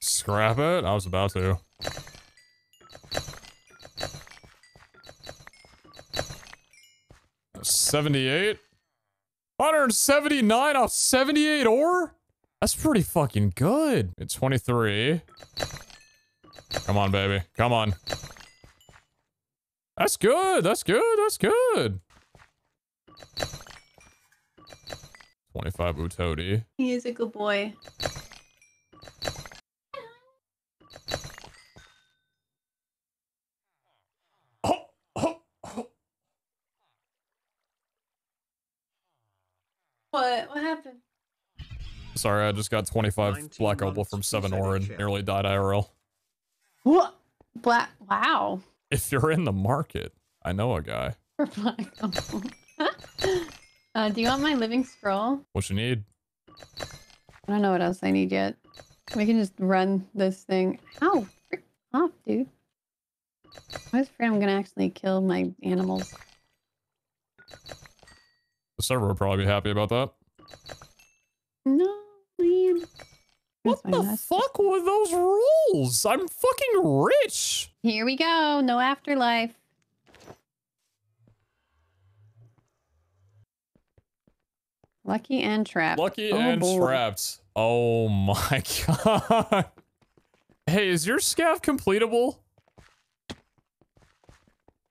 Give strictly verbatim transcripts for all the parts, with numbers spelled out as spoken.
Scrap it? I was about to. seventy-eight? one hundred seventy-nine off seventy-eight ore? That's pretty fucking good. It's twenty-three. Come on, baby. Come on. That's good. That's good. That's good. twenty-five Utodi. He is a good boy. What? What happened? Sorry, I just got twenty-five black opal from seven ore and nearly died I R L. What? Black? Wow. If you're in the market, I know a guy. For black opal. uh, do you want my living scroll? What you need? I don't know what else I need yet. We can just run this thing. Ow! Frick off, dude. I was afraid I'm gonna actually kill my animals. The server would probably be happy about that. No, man. What the fuck were those rules? I'm fucking rich! Here we go. No afterlife. Lucky and trapped. Lucky oh, and boy. trapped. Oh my god. Hey, is your scav completable?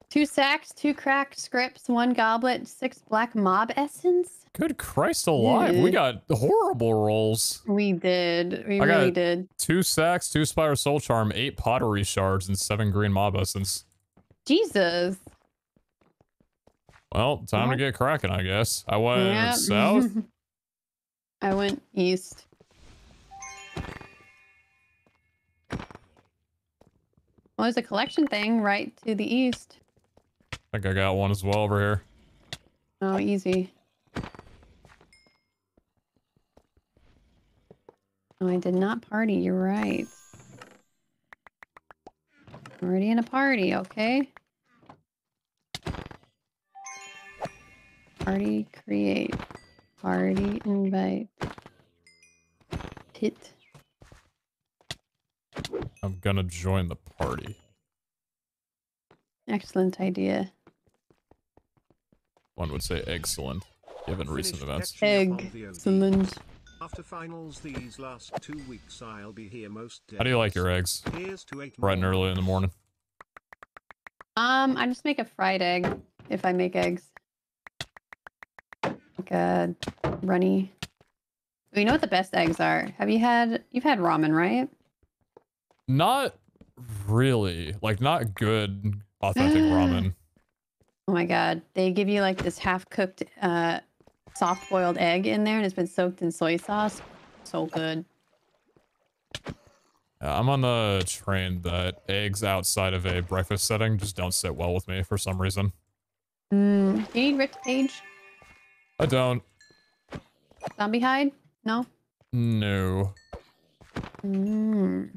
Two sacks, two cracked scripts, one goblet, six black mob essence. Good Christ alive. Dude. We got horrible rolls. We did. We I really got did. Two sacks, two Spire Soul Charm, eight pottery shards, and seven green mob essence. Jesus. Well, time yep. to get cracking, I guess. I went yep. south. I went east. Well, there's a collection thing right to the east. I think I got one as well over here. Oh, easy. Oh, I did not party. You're right. I'm already in a party, okay? Party create. Party invite. Pit. I'm gonna join the party. Excellent idea. One would say excellent, given recent events. Egg-cellent. After finals these last two weeks, I'll be here most days. How do you like your eggs? Bright and early in the morning. Um, I just make a fried egg, if I make eggs. Like a runny. You know what the best eggs are? Have you had, you've had ramen, right? Not really. Like, not good, authentic ramen. Oh my god, they give you like this half-cooked uh soft-boiled egg in there and it's been soaked in soy sauce. So good. I'm on the train that eggs outside of a breakfast setting just don't sit well with me for some reason. Mm, do you need Rift Page? I don't. Zombie Hide? No? No. Mm.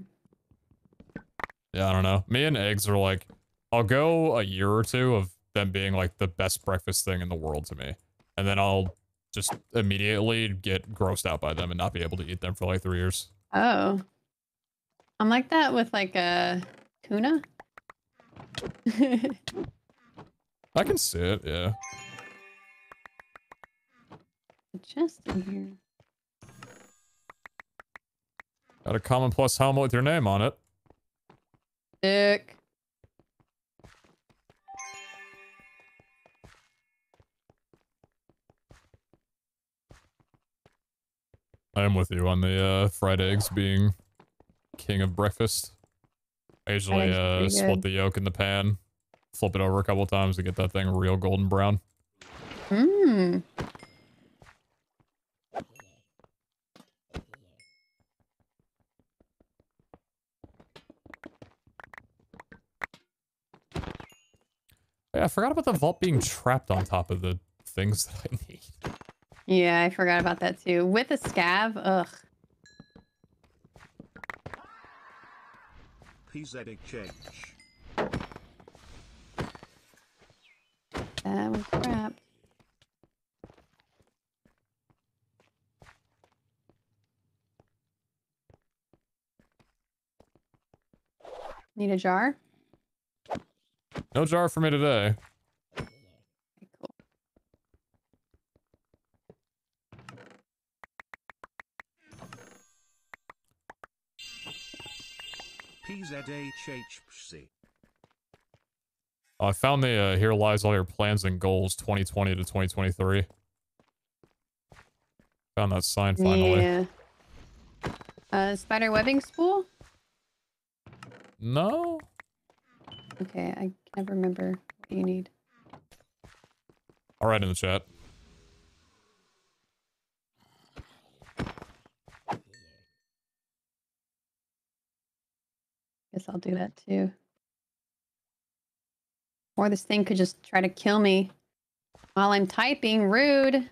Yeah, I don't know. Me and eggs are like, I'll go a year or two of them being like the best breakfast thing in the world to me. And then I'll just immediately get grossed out by them and not be able to eat them for like three years. Oh. I'm like that with like a tuna. I can see it, yeah. A chest in here. Got a common plus helmet with your name on it. Dick. I am with you on the uh, fried eggs being king of breakfast. I usually uh, split the yolk in the pan, flip it over a couple times to get that thing real golden brown. Mmm. Yeah, I forgot about the vault being trapped on top of the things that I need. Yeah, I forgot about that too. With a scav, ugh. P Z exchange. That was crap. Need a jar? No jar for me today. Okay, cool. P Z H H C. Oh, I found the uh, Here Lies All Your Plans and Goals twenty twenty to twenty twenty-three. Found that sign finally. Yeah. Uh, spider webbing spool? No. Okay, I can't remember what you need. All right, in the chat. Guess I'll do that too. Or this thing could just try to kill me while I'm typing. Rude.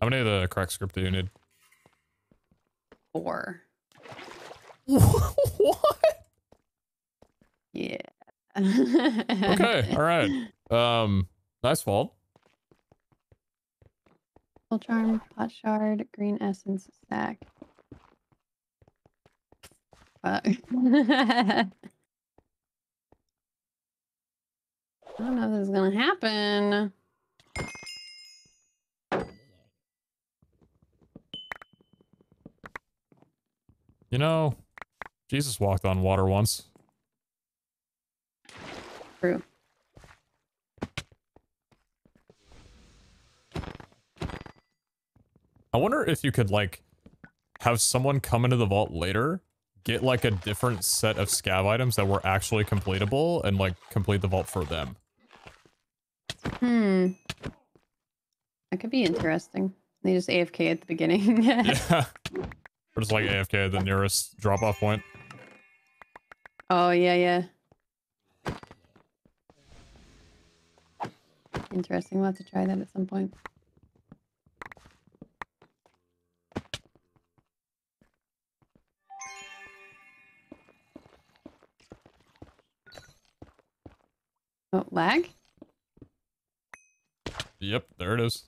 How many of the crack script do you need? Four. What? Yeah. Okay. All right. Um. Nice vault. Full charm, pot shard, green essence, stack. Fuck. I don't know if this is gonna happen. You know, Jesus walked on water once. True. I wonder if you could, like, have someone come into the vault later, get, like, a different set of scav items that were actually completable, and, like, complete the vault for them. Hmm. That could be interesting. They just A F K at the beginning. Yeah. Or just like A F K at the nearest drop-off point. Oh, yeah, yeah. Interesting. We'll have to try that at some point. Oh, lag? Yep, there it is.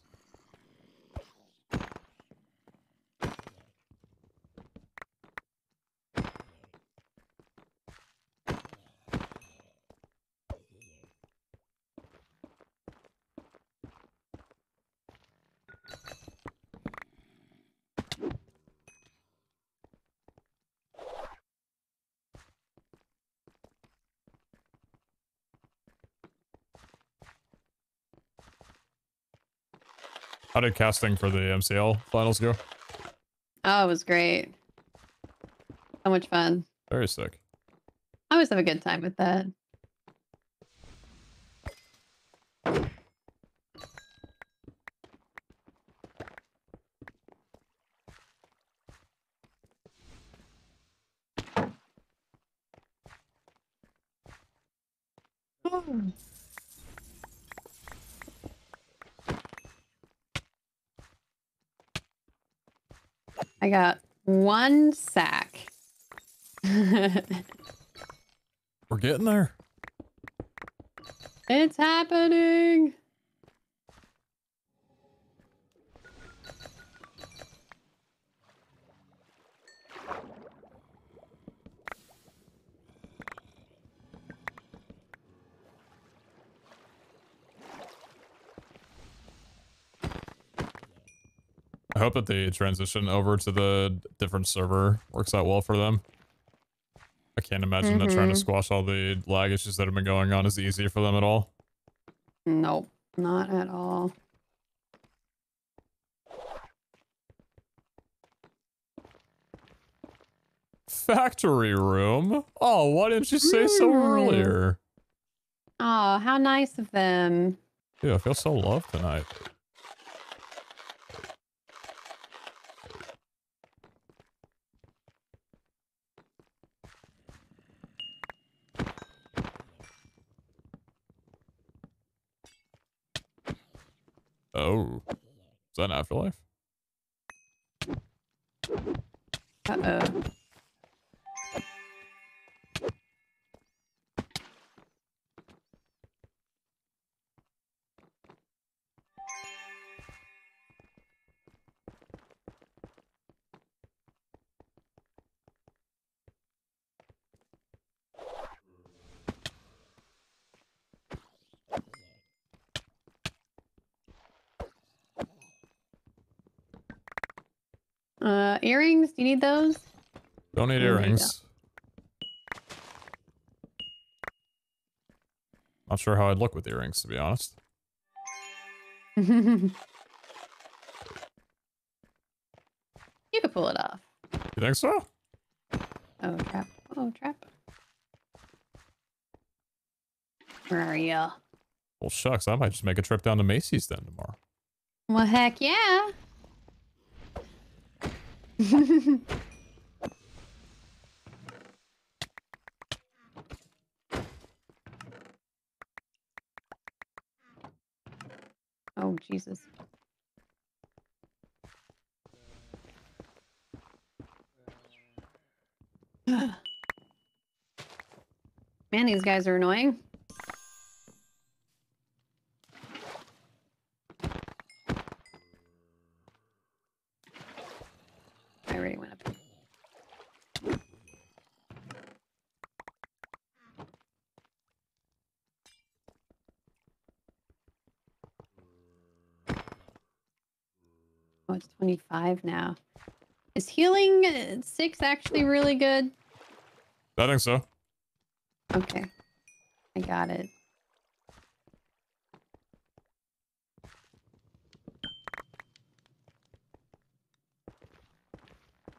How did casting for the M C L finals go? Oh, it was great. So much fun. Very sick. I always have a good time with that. I got one sack. We're getting there. It's happening. I hope that the transition over to the different server works out well for them. I can't imagine mm-hmm. that trying to squash all the lag issues that have been going on is easy for them at all. Nope, not at all. Factory room? Oh, why didn't you say mm. so earlier? Oh, how nice of them. Dude, I feel so loved tonight. Oh. Is that an afterlife? Uh-oh. Uh, earrings? Do you need those? Don't need earrings. Not sure how I'd look with earrings, to be honest. You could pull it off. You think so? Oh, trap. Oh, trap. Where are ya? Well, shucks. I might just make a trip down to Macy's then tomorrow. Well, heck yeah. Oh, Jesus. Man, these guys are annoying. twenty-five now. Is healing six actually really good? I think so. Okay. I got it.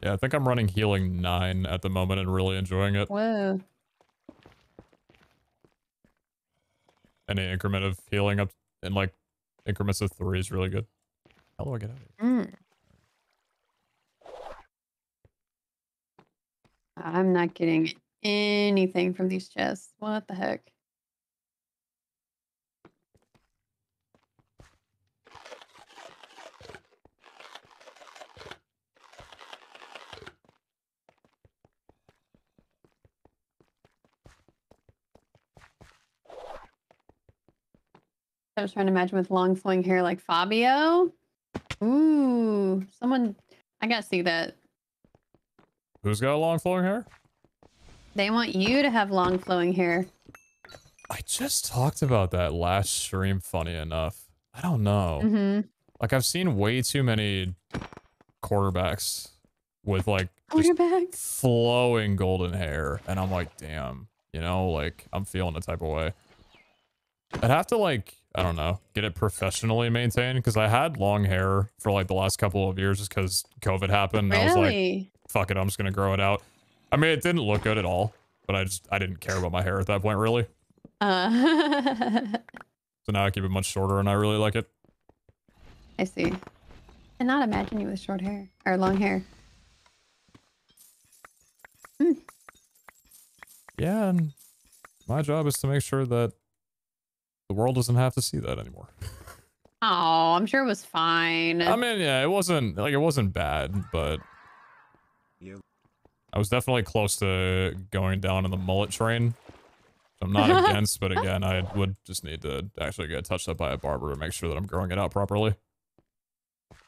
Yeah, I think I'm running healing nine at the moment and really enjoying it. Whoa. Any increment of healing up in like increments of three is really good. How do I get out of here? Mm. I'm not getting anything from these chests. What the heck? I was trying to imagine with long flowing hair like Fabio. Ooh, someone, I gotta see that. Who's got long flowing hair? They want you to have long flowing hair. I just talked about that last stream, funny enough. I don't know. Mm-hmm. Like, I've seen way too many quarterbacks with, like, quarterbacks? Flowing golden hair. And I'm like, damn. You know, like, I'm feeling the type of way. I'd have to, like, I don't know, get it professionally maintained. Because I had long hair for, like, the last couple of years just because COVID happened. Really? I was like... Fuck it, I'm just gonna grow it out. I mean, it didn't look good at all, but I just I didn't care about my hair at that point, really. Uh. So now I keep it much shorter, and I really like it. I see. And not imagine you with short hair or long hair. Mm. Yeah, and my job is to make sure that the world doesn't have to see that anymore. Oh, I'm sure it was fine. I mean, yeah, it wasn't like it wasn't bad, but. I was definitely close to going down on the mullet train. I'm not against, but again, I would just need to actually get touched up by a barber to make sure that I'm growing it out properly.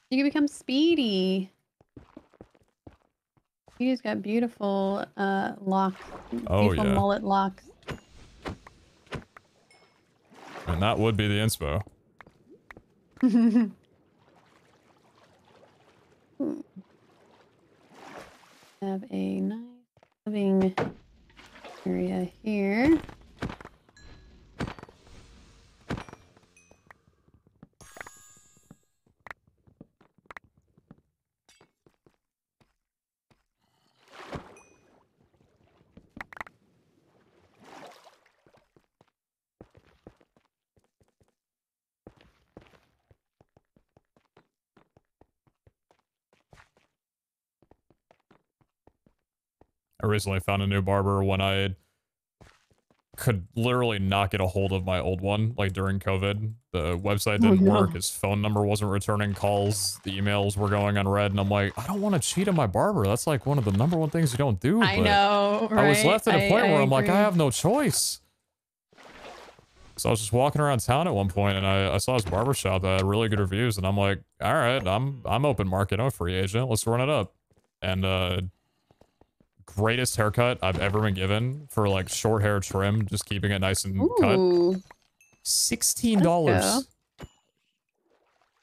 You can become Speedy. Speedy's got beautiful uh, locks. Beautiful oh, yeah. mullet locks. And that would be the inspo. hmm. Have a nice living area here. I recently found a new barber when I could literally not get a hold of my old one, like during COVID. The website didn't oh, no. work, his phone number wasn't returning calls, the emails were going unread, and I'm like, I don't want to cheat on my barber. That's like one of the number one things you don't do. I know, right? I was left at a point I, where I I'm agree. like, I have no choice. So I was just walking around town at one point, and I, I saw his barbershop that had really good reviews, and I'm like, all right, I'm I'm open market, I'm a free agent, let's run it up. And uh, greatest haircut I've ever been given for like short hair trim, just keeping it nice and Ooh. cut. Sixteen dollars.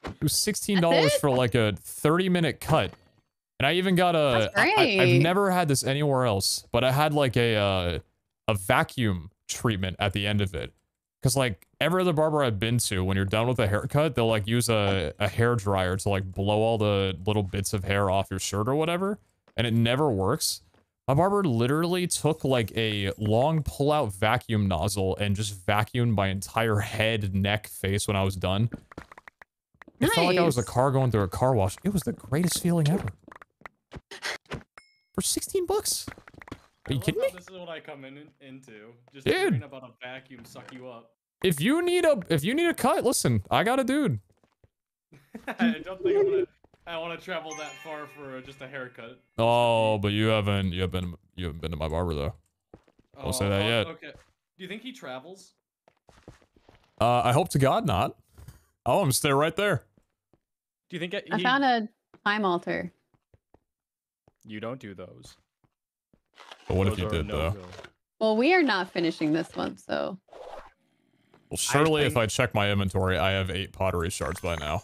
It was sixteen dollars for like a thirty-minute cut, and I even got a. I, I, I've never had this anywhere else, but I had like a uh, a vacuum treatment at the end of it. Because, like, every other barber I've been to, when you're done with a haircut, they'll, like, use a, a hair dryer to, like, blow all the little bits of hair off your shirt or whatever, and it never works. My barber literally took, like, a long pull-out vacuum nozzle and just vacuumed my entire head, neck, face when I was done. It nice. felt like I was a car going through a car wash. It was the greatest feeling ever. For sixteen bucks. Are you kidding me? This is what I come in into. Just hearing about a vacuum suck you up. If you need a if you need a cut, listen, I got a dude. I don't think I'm gonna, I want to travel that far for just a haircut. Oh, but you haven't you haven't you haven't been to my barber though. I'll oh, say that oh, yet. Okay. Do you think he travels? Uh, I hope to God not. I want him to stay right there. Do you think I, he... I found a time altar? You don't do those. But what those if you did, no though? Goal. Well, we are not finishing this one, so... Well, surely I think... if I check my inventory, I have eight pottery shards by now.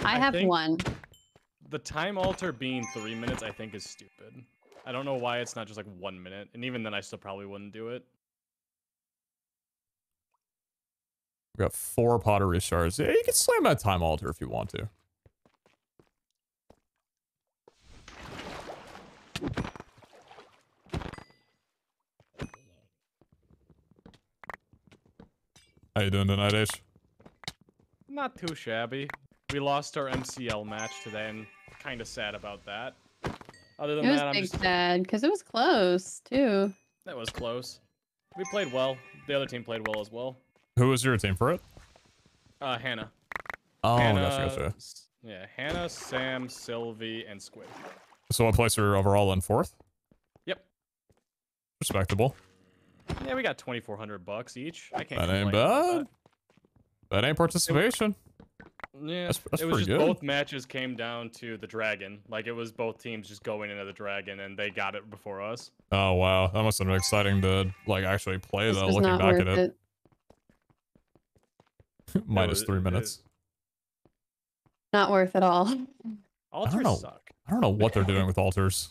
I have I one. The time altar being three minutes, I think, is stupid. I don't know why it's not just, like, one minute. And even then, I still probably wouldn't do it. We've got four pottery shards. Yeah, you can slam that time altar if you want to. How you doing tonight, Ash? Not too shabby. We lost our M C L match today, and kind of sad about that. Other than it was that, big I'm just sad because it was close too. That was close. We played well. The other team played well as well. Who was your team for it? Uh, Hannah. Oh, Hannah, gotcha, gotcha. Yeah, Hannah, Sam, Sylvie, and Squid. So what place are overall in fourth? Yep. Respectable. Yeah, we got twenty-four hundred bucks each. I can't. That ain't bad. That. that ain't participation. It, yeah, that's, that's it was pretty just good. Both matches came down to the dragon. Like it was both teams just going into the dragon, and they got it before us. Oh wow, that must have been exciting to like actually play this though. Was looking not back worth at it, it. minus no, it, three minutes. It, not worth it all. Altars suck. I don't know what they're doing with altars.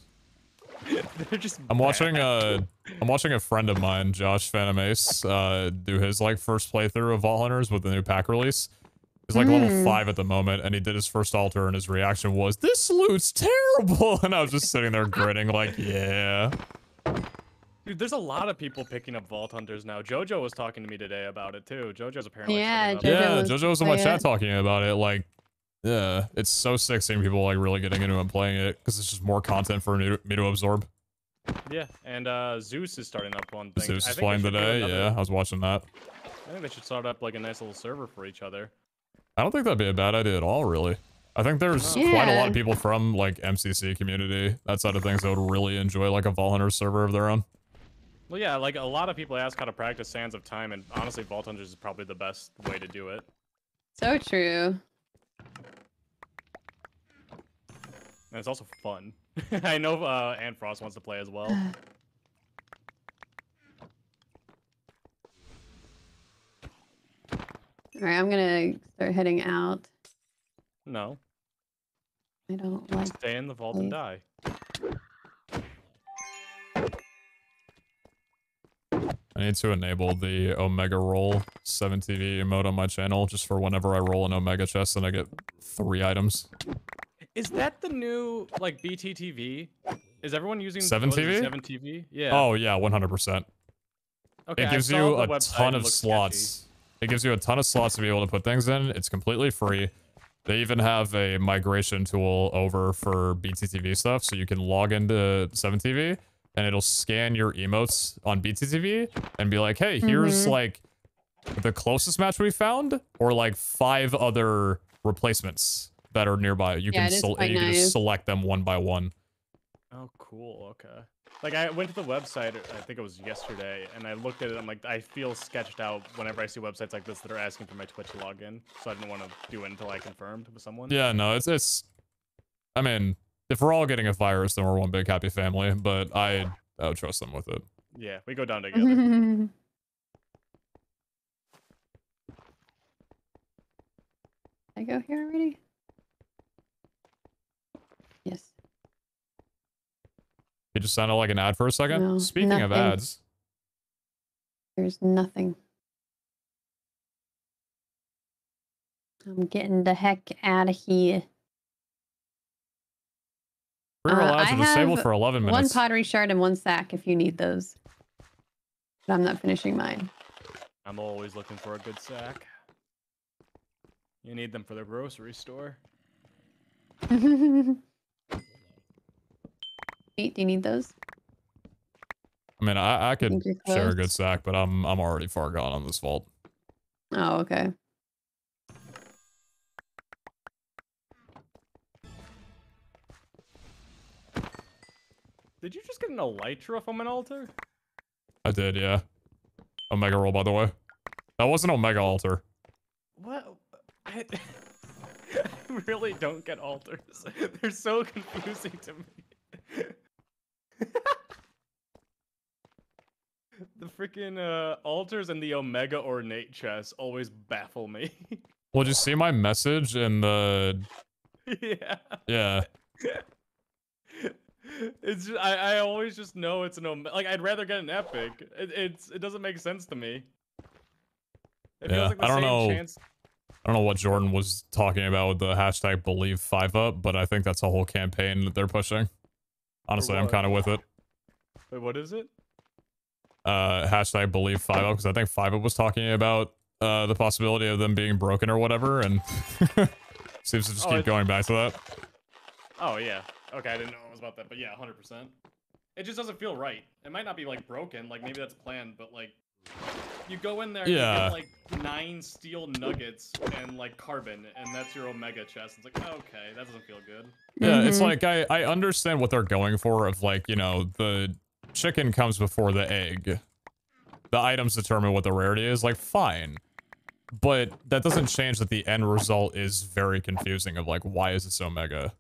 They're just I'm bad. watching uh I'm watching a friend of mine, Josh Phanimes, uh do his like first playthrough of Vault Hunters with the new pack release. He's like mm. level five at the moment, and he did his first altar, and his reaction was, "This loot's terrible," and I was just sitting there grinning like, yeah. Dude, there's a lot of people picking up Vault Hunters now. Jojo was talking to me today about it too. Jojo's apparently yeah, Jojo yeah, was Jojo was in my chat it. talking about it, like. Yeah, it's so sick seeing people like really getting into and playing it because it's just more content for me to absorb. Yeah, and uh, Zeus is starting up one thing. Zeus is playing today, yeah, I was watching that. I think they should start up like a nice little server for each other. I don't think that'd be a bad idea at all, really. I think there's yeah. quite a lot of people from like M C C community, that side of things, that would really enjoy like a Vault Hunters server of their own. Well, yeah, like a lot of people ask how to practice Sands of Time, and honestly, Vault Hunters is probably the best way to do it. So true. And it's also fun. I know uh, Anne Frost wants to play as well. All right, I'm gonna start heading out. No. I don't like. Stay in the vault and die. I need to enable the Omega Roll seven T V emote on my channel just for whenever I roll an Omega chest and I get three items. Is that the new, like, B T T V? Is everyone using seven T V? seven T V? Yeah. Oh, yeah, one hundred percent. Okay, it gives you a ton of slots. It gives you a ton of slots to be able to put things in. It's completely free. They even have a migration tool over for B T T V stuff, so you can log into seven T V, and it'll scan your emotes on B T T V and be like, hey, here's mm-hmm. like the closest match we found, or like five other replacements that are nearby. You yeah, can, so you nice. can just select them one by one. Oh, cool. Okay. Like, I went to the website, I think it was yesterday, and I looked at it, I'm like, I feel sketched out whenever I see websites like this that are asking for my Twitch login, so I didn't want to do it until I confirmed with someone. Yeah, no, it's, it's, I mean, if we're all getting a virus, then we're one big happy family, but I, I would trust them with it. Yeah, we go down together. I go here already? Yes. It just sounded like an ad for a second. No, Speaking nothing. of ads. There's nothing. I'm getting the heck out of here. Rear uh, ads are disabled for eleven minutes. One pottery shard and one sack if you need those. But I'm not finishing mine. I'm always looking for a good sack. You need them for the grocery store. Pete, do you need those? I mean, I, I could I share a good sack, but I'm I'm already far gone on this vault. Oh, okay. Did you just get an elytra from an altar? I did, yeah. Omega roll, by the way. That was an Omega altar. What? I, I really don't get altars. They're so confusing to me. The freaking uh, altars and the Omega ornate chest always baffle me. Well, did you see my message in the... Yeah. Yeah. It's just, I, I always just know it's an Omega. Like, I'd rather get an epic. It, it's, it doesn't make sense to me. It yeah, feels like the I don't same know. Chance. I don't know what Jordan was talking about with the hashtag believe five up, but I think that's a whole campaign that they're pushing. Honestly, I'm kind of with it. Wait, what is it? Uh, hashtag believe five up, because I think five up was talking about uh, the possibility of them being broken or whatever, and seems to just oh, keep going back to that. Oh, yeah. Okay, I didn't know it was about that, but yeah, one hundred percent. It just doesn't feel right. It might not be, like, broken. Like, maybe that's planned, but, like... You go in there and yeah. you get like nine steel nuggets and like carbon, and that's your Omega chest. It's like, okay, that doesn't feel good. Yeah, mm-hmm. It's like I, I understand what they're going for of like, you know, the chicken comes before the egg. The items determine what the rarity is, like fine. But that doesn't change that the end result is very confusing of like, why is this Omega?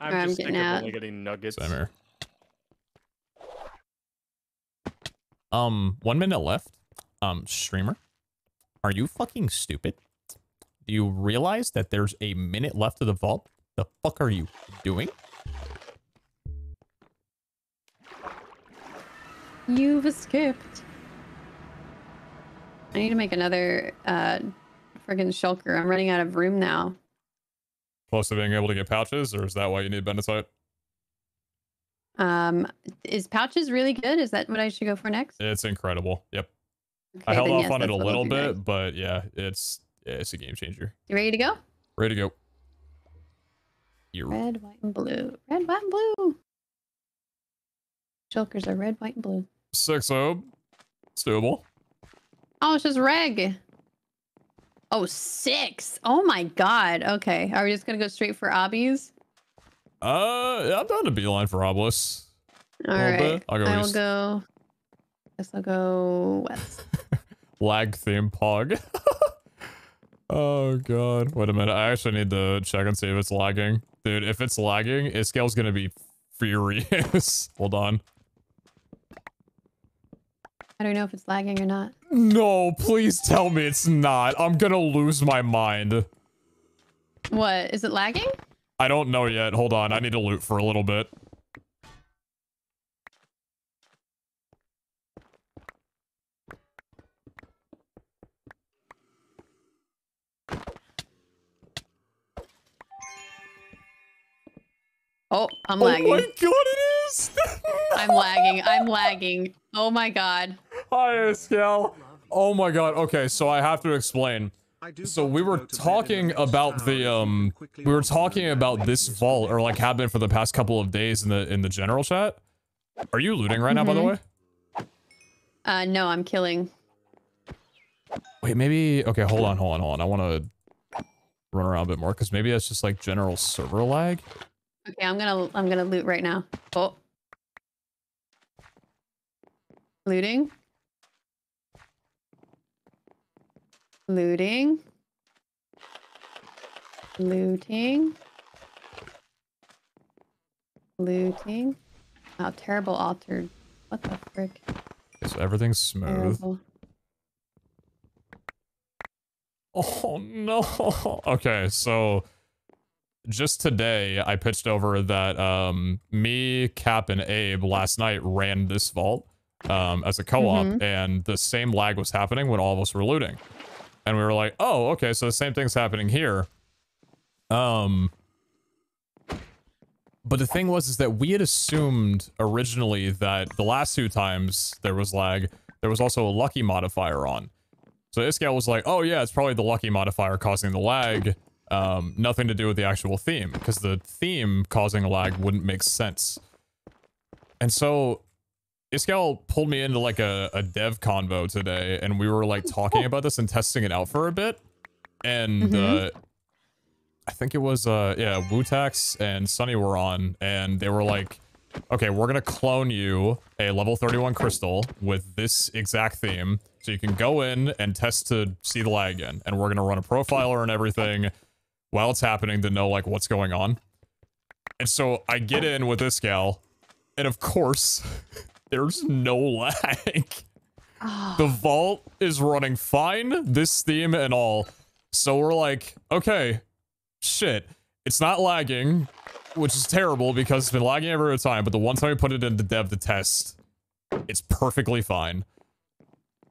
I'm, I'm just getting out. Only getting nuggets. Same here. Um, one minute left. Um, streamer, are you fucking stupid? Do you realize that there's a minute left of the vault? The fuck are you doing? You've escaped. I need to make another uh, friggin' shulker. I'm running out of room now. Close to being able to get pouches, or is that why you need Benitite? Um, is pouches really good? Is that what I should go for next? It's incredible. Yep. Okay, I held off yes, on it a little bit, next. but yeah, it's yeah, it's a game changer. You ready to go? Ready to go. You're... Red, white, and blue. Red, white, and blue. Shulkers are red, white, and blue. Six ob. It's doable. Oh, it's just reg. Oh, six. Oh my god. Okay. Are we just gonna go straight for obbies? Uh, I'm down to beeline for oblis. Alright. I'll go I will go... Guess I'll go west. Lag theme pog. Oh god. Wait a minute. I actually need to check and see if it's lagging. Dude, if it's lagging, Iskall's gonna be furious. Hold on. I don't know if it's lagging or not. No, please tell me it's not. I'm gonna lose my mind. What? Is it lagging? I don't know yet. Hold on. I need to loot for a little bit. Oh, I'm lagging. Oh my god, it is! I'm lagging. I'm lagging. Oh my god. Hi, Iskall. Oh my god. Okay, so I have to explain. So we were talking about the um we were talking about this vault, or like happened for the past couple of days in the in the general chat. Are you looting right mm-hmm. now, by the way? Uh no, I'm killing. Wait, maybe okay, hold on, hold on, hold on. I wanna run around a bit more because maybe that's just like general server lag. Okay, I'm gonna I'm gonna loot right now. Oh. Looting. Looting. Looting. Looting. Wow, terrible altered. What the frick? Okay, so everything's smooth. Terrible. Oh no. Okay, so just today I pitched over that um me, Cap, and Abe last night ran this vault um as a co-op, mm-hmm. and the same lag was happening when all of us were looting. And we were like, oh, okay, so the same thing's happening here. Um, but the thing was, is that we had assumed originally that the last two times there was lag, there was also a lucky modifier on. So Iskall was like, oh yeah, it's probably the lucky modifier causing the lag. Um, nothing to do with the actual theme, because the theme causing a lag wouldn't make sense. And so Iskall pulled me into like a, a dev convo today, and we were like talking about this and testing it out for a bit. And mm-hmm. uh, I think it was, uh, yeah, Wutax and Sunny were on, and they were like, okay, we're going to clone you a level thirty-one crystal with this exact theme. So you can go in and test to see the lag in, and we're going to run a profiler and everything while it's happening to know like what's going on. And so I get in with Iskall, and of course... There's no lag. Oh. The vault is running fine, this theme and all. So we're like, okay, shit. It's not lagging, which is terrible because it's been lagging every other time. But the one time we put it into dev to test, it's perfectly fine.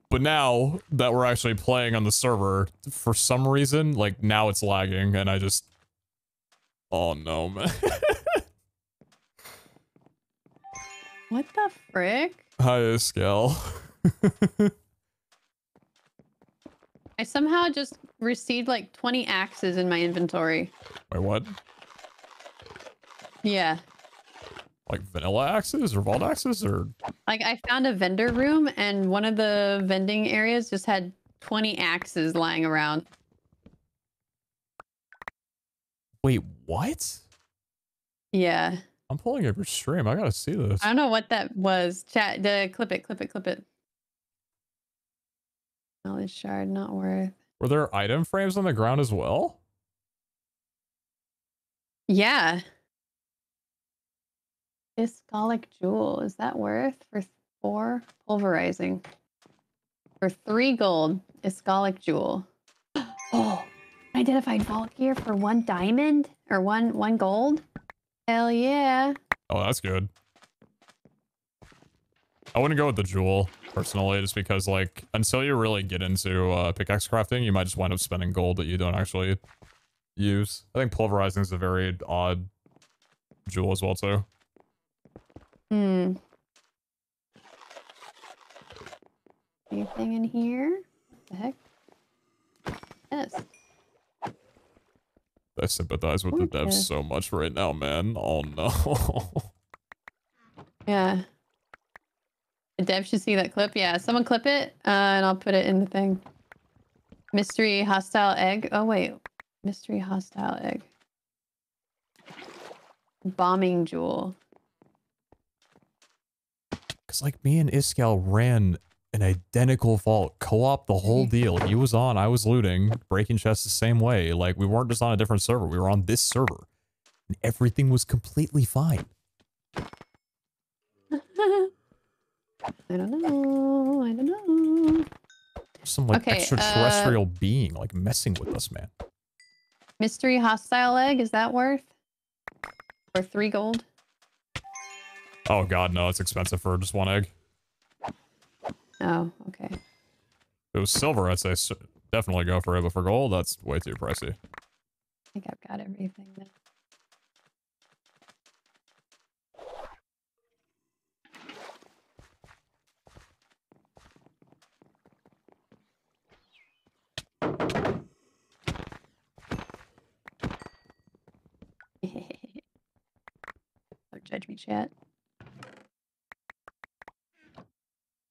But now that we're actually playing on the server, for some reason, like now it's lagging, and I just... Oh no, man. What the frick? Hi, Iskall. I somehow just received like twenty axes in my inventory. Wait, what? Yeah. Like vanilla axes or vault axes or? Like I found a vendor room, and one of the vending areas just had twenty axes lying around. Wait, what? Yeah. I'm pulling up your stream. I gotta see this. I don't know what that was. Chat, uh, clip it, clip it, clip it. Knowledge shard, not worth. Were there item frames on the ground as well? Yeah. Iskalic jewel. Is that worth for four pulverizing? For three gold, Iskalic jewel. Oh, identified vault gear for one diamond or one one gold. Hell yeah. Oh, that's good. I wouldn't go with the jewel, personally, just because, like, until you really get into uh, pickaxe crafting, you might just wind up spending gold that you don't actually use. I think pulverizing is a very odd jewel as well, too. Hmm. Anything in here? What the heck? Yes. I sympathize with the devs so much right now, man. Oh no. Yeah. The dev should see that clip. Yeah, someone clip it, uh, and I'll put it in the thing. Mystery hostile egg. Oh wait, mystery hostile egg. Bombing jewel. Cause like me and Iskall ran an identical vault, co-op, the whole deal. He was on, I was looting, breaking chests the same way. Like, we weren't just on a different server, we were on this server. And everything was completely fine. I don't know, I don't know. Some, like, okay, extraterrestrial uh, being, like, messing with us, man. Mystery hostile egg, is that worth? Or three gold? Oh god, no, it's expensive for just one egg. Oh, okay. If it was silver, I'd say definitely go for it, but for gold, that's way too pricey. I think I've got everything now. Judge me, chat.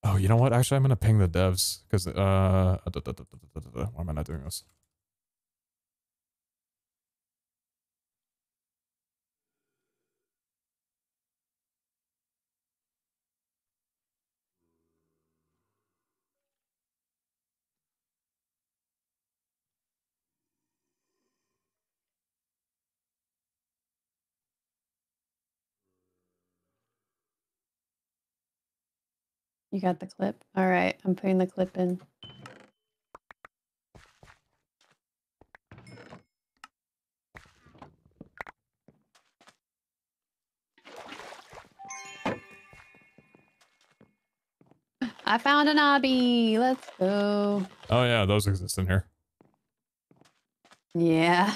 Oh, you know what? Actually, I'm gonna ping the devs because uh, why am I not doing this? You got the clip? All right, I'm putting the clip in. I found an obby. Let's go. Oh yeah, those exist in here. Yeah.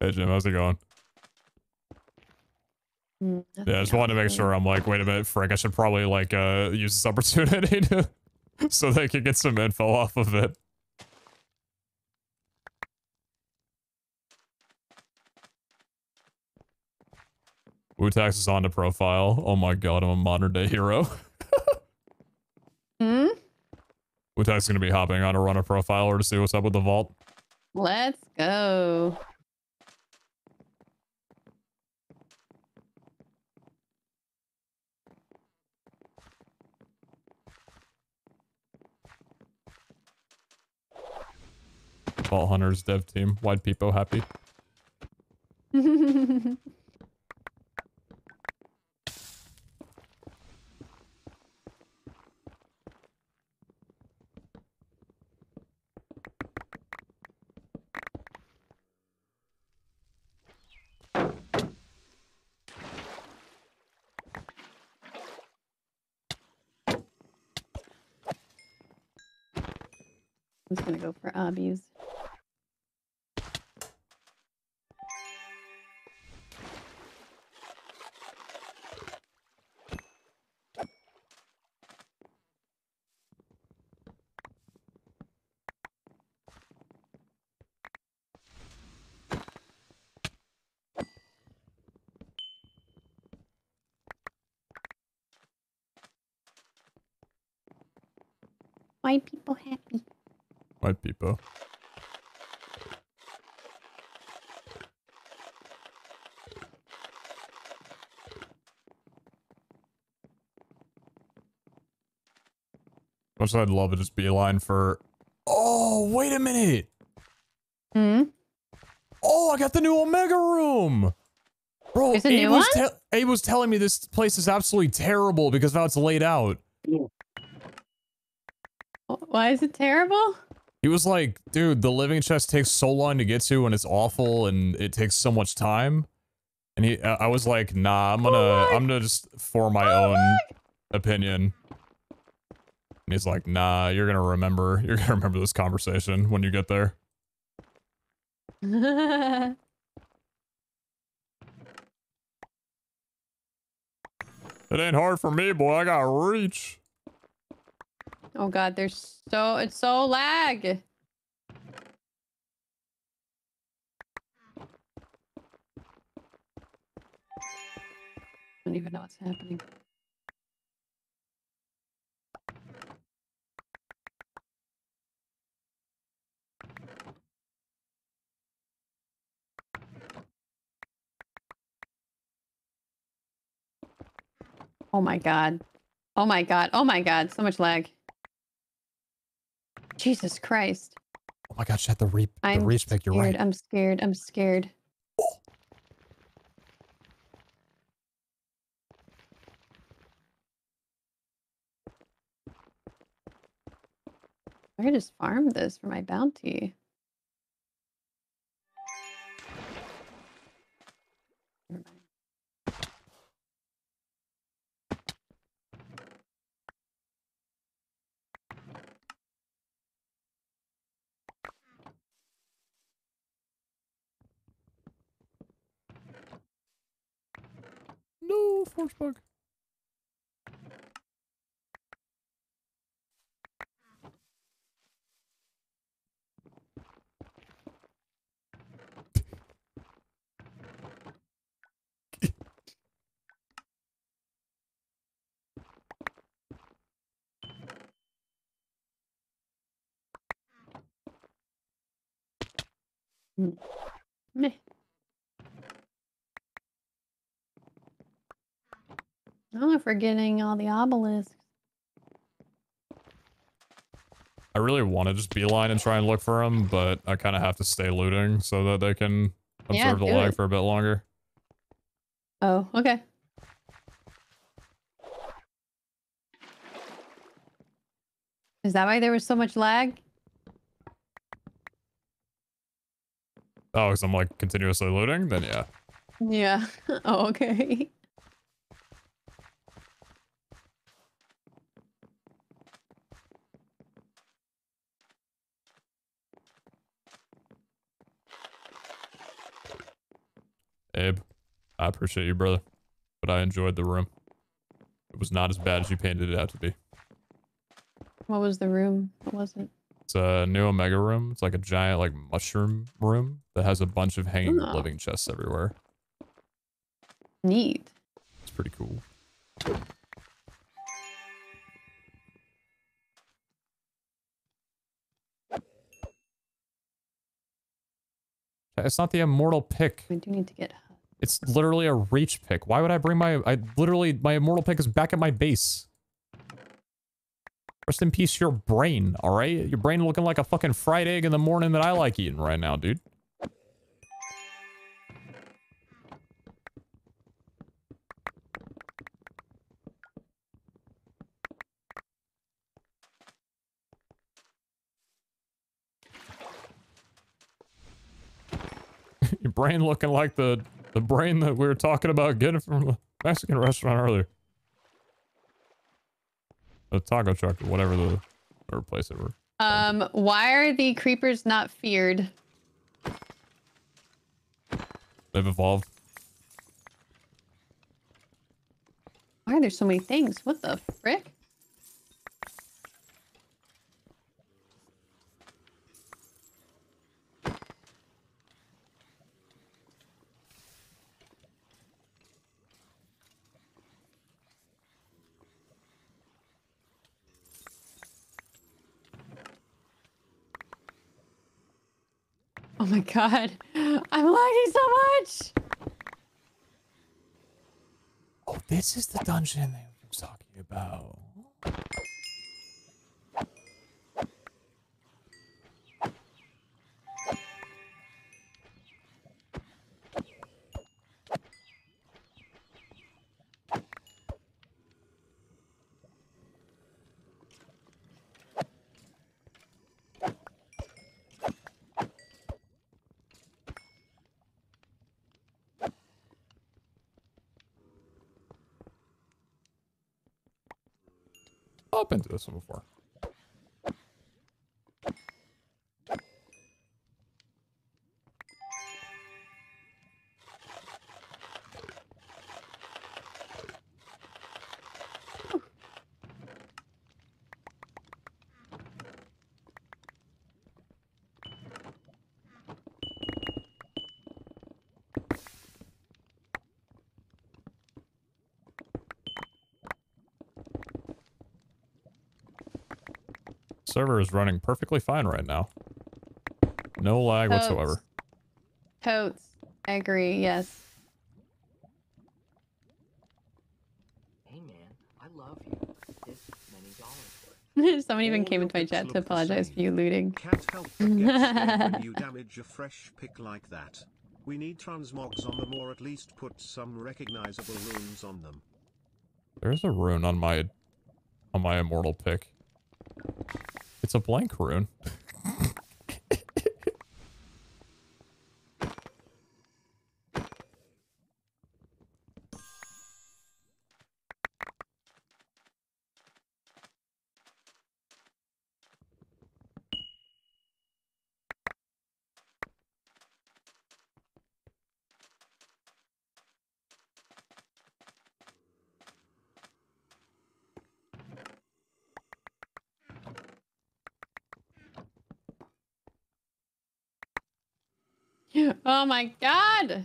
Hey Jim, how's it going? Mm, yeah, I just wanted to make sure. I'm like, wait a minute, Frank, I should probably like uh, use this opportunity to so they could get some info off of it. Wutax is on the profile. Oh my god, I'm a modern day hero. Hmm? Wutax is gonna be hopping on to run a profile or to see what's up with the vault. Let's go. Vault Hunters dev team. Wide Peepo happy. I'm just gonna go for obbies. Why people happy? White people. Also, I'd love to just beeline for. Oh, wait a minute. Hmm. Oh, I got the new Omega Room. Bro, Abe was, Abe was telling me this place is absolutely terrible because now it's laid out. Why is it terrible? He was like, dude, the living chest takes so long to get to and it's awful and it takes so much time. And he, I was like, nah, I'm gonna, oh I'm gonna just form my oh own my. opinion. And he's like, nah, you're gonna remember, you're gonna remember this conversation when you get there. It ain't hard for me, boy. I got reach. Oh god, there's so it's so lag. I don't even know what's happening. Oh my god. Oh my god. Oh my god, so much lag. Jesus Christ. Oh my god, shut the reap the reach pick, you're right. I'm scared, I'm scared. Oh. I could just farm this for my bounty. Never mind. No force bug. Meh. Oh, we're forgetting all the obelisks. I really want to just beeline and try and look for them, but I kind of have to stay looting so that they can observe yeah, the lag it. for a bit longer. Oh, okay. Is that why there was so much lag? Oh, because I'm like continuously looting? Then yeah. Yeah. Oh, okay. Abe, I appreciate you, brother, but I enjoyed the room. It was not as bad as you painted it out to be. What was the room? What was it? It's a new Omega room. It's like a giant, like, mushroom room that has a bunch of hanging oh. living chests everywhere. Neat. It's pretty cool. It's not the immortal pick. We do need to get... It's literally a reach pick. Why would I bring my... I literally... My immortal pick is back at my base. Rest in peace, your brain, alright? Your brain looking like a fucking fried egg in the morning that I like eating right now, dude. Your brain looking like the, the brain that we were talking about getting from the Mexican restaurant earlier. A taco truck or whatever the or place they were. Um, why are the creepers not feared? They've evolved. Why are there so many things? What the frick? Oh my god, I'm lagging so much! Oh, this is the dungeon they were talking about. I've been to this one before. Server is running perfectly fine right now. No lag Totes. whatsoever. Totes. I agree, yes. Hey man, I love you. This many dollars worth. Someone even came into my chat to apologize for you looting. Can't help but get when you damage a fresh pick like that. We need transmogs on them, or at least put some recognizable runes on them. There's a rune on my on my immortal pick. It's a blank rune. Oh my god!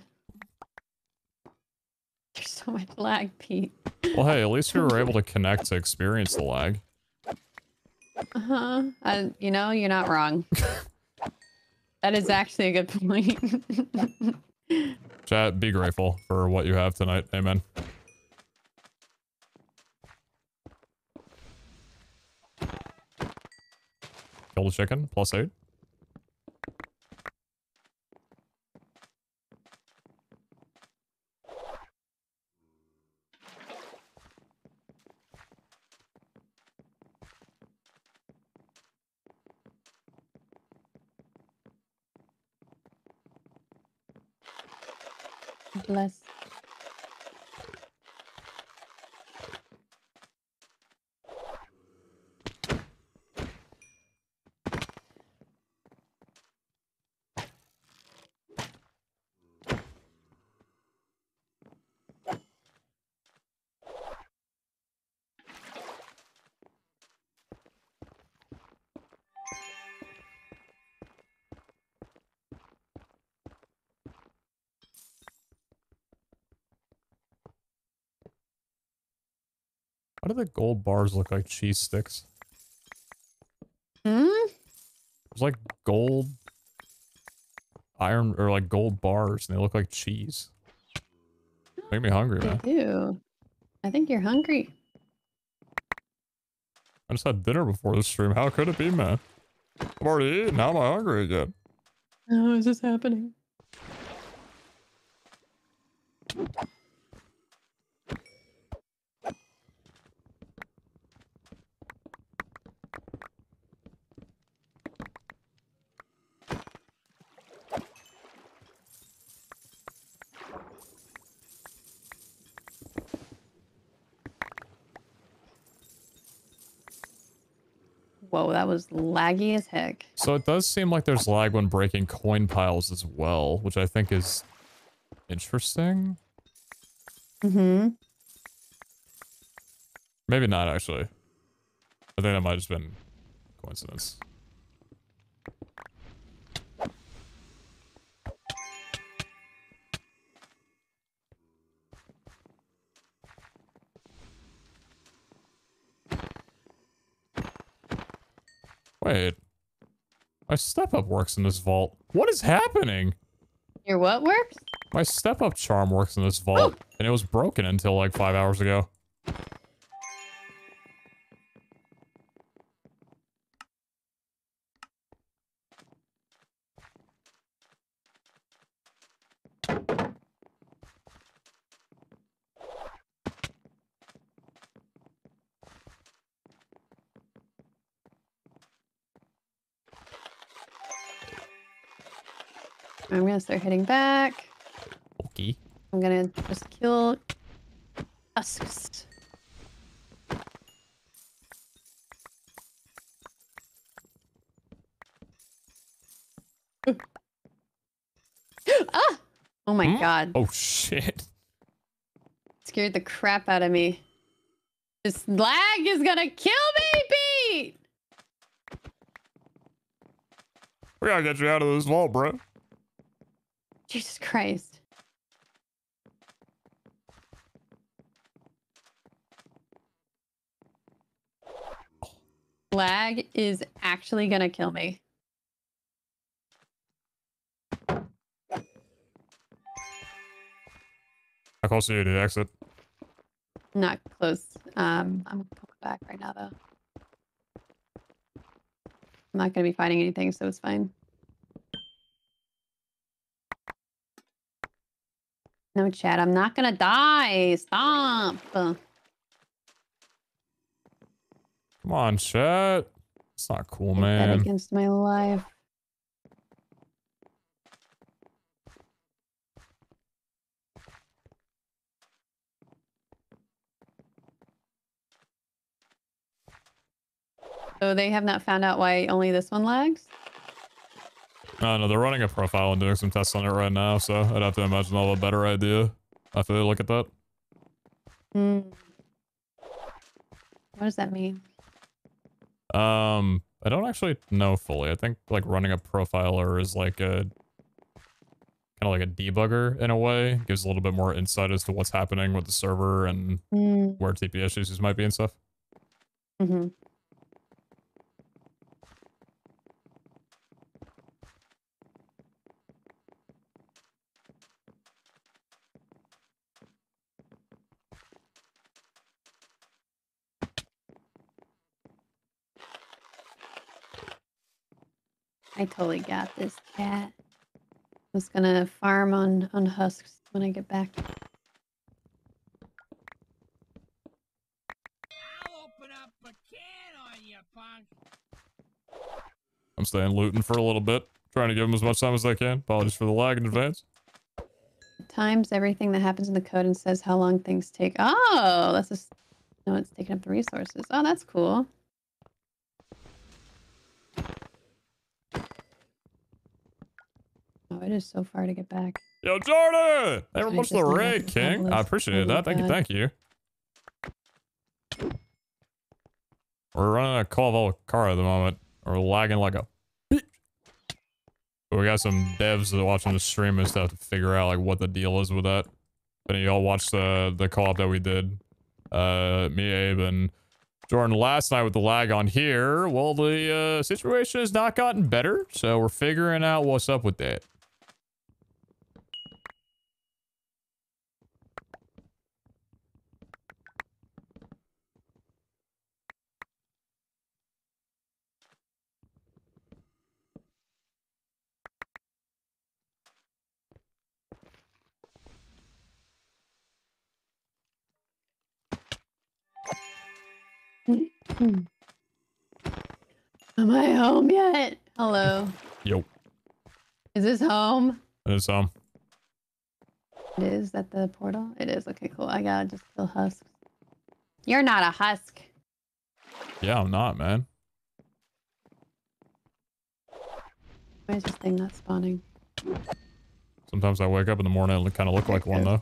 There's so much lag, Pete. Well, hey, at least we were able to connect to experience the lag. Uh-huh. Uh, you know, you're not wrong. That is actually a good point. Chat, be grateful for what you have tonight. Amen. Kill the chicken, plus eight. Bless. Why do the gold bars look like cheese sticks? Hmm? It's like gold iron or like gold bars and they look like cheese. Make me hungry, man. I do. I think you're hungry. I just had dinner before this stream. How could it be, man? I've already eaten. Now I'm hungry again. How is this happening? Whoa, that was laggy as heck. So it does seem like there's lag when breaking coin piles as well, which I think is interesting. Mm-hmm. Maybe not, actually. I think that might have just been coincidence. Wait, my step-up works in this vault. What is happening? Your what works? My step-up charm works in this vault, oh. And it was broken until like five hours ago. I'm gonna start heading back. Okay. I'm gonna just kill Usks. Ah! Oh my hmm? god. Oh shit. Scared the crap out of me. This lag is gonna kill me, Pete! We gotta get you out of this vault, bro. Jesus Christ. Lag is actually gonna kill me. How close are you to exit? Not close. Um, I'm going back right now, though. I'm not gonna be finding anything, so it's fine. No, chat, I'm not gonna die. Stop. Come on, chat. It's not cool, Get man. That against my life. So they have not found out why only this one lags? I don't know, they're running a profile and doing some tests on it right now, so I'd have to imagine they'll have a better idea after they look at that. Mm. What does that mean? Um, I don't actually know fully. I think, like, running a profiler is like a... kind of like a debugger, in a way. It gives a little bit more insight as to what's happening with the server and mm. where T P S issues might be and stuff. Mm-hmm. I totally got this cat. I was gonna farm on, on husks when I get back. I'll open up a can on you, punk. I'm staying looting for a little bit. Trying to give them as much time as I can. Apologies for the lag in advance. Times everything that happens in the code and says how long things take. Oh, that's just... No, it's taking up the resources. Oh, that's cool. Oh, it is so far to get back. Yo, Jordan! Hey, what's the raid, King? I appreciate that. Thank you, thank you. We're running a call of all with Kara at the moment. We're lagging like a... We got some devs that are watching the stream and stuff to figure out like what the deal is with that. And y'all watched the the co-op that we did, uh, me, Abe, and Jordan last night with the lag on here. Well, the uh, situation has not gotten better, so we're figuring out what's up with that. Am I home yet? Hello. Yo. Is this home? It is home. It is at the portal? It is. Okay, cool. I gotta just kill husks. You're not a husk. Yeah, I'm not, man. Why is this thing not spawning? Sometimes I wake up in the morning and kind of look like one, though.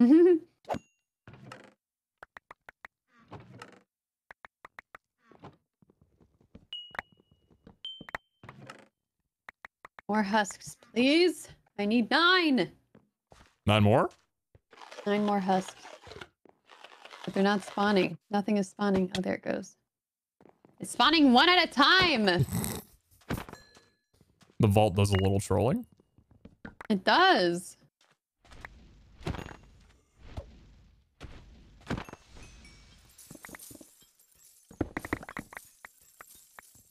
Mm-hmm. More husks, please. I need nine. Nine more? Nine more husks. But they're not spawning. Nothing is spawning. Oh, there it goes. It's spawning one at a time. The vault does a little trolling. It does.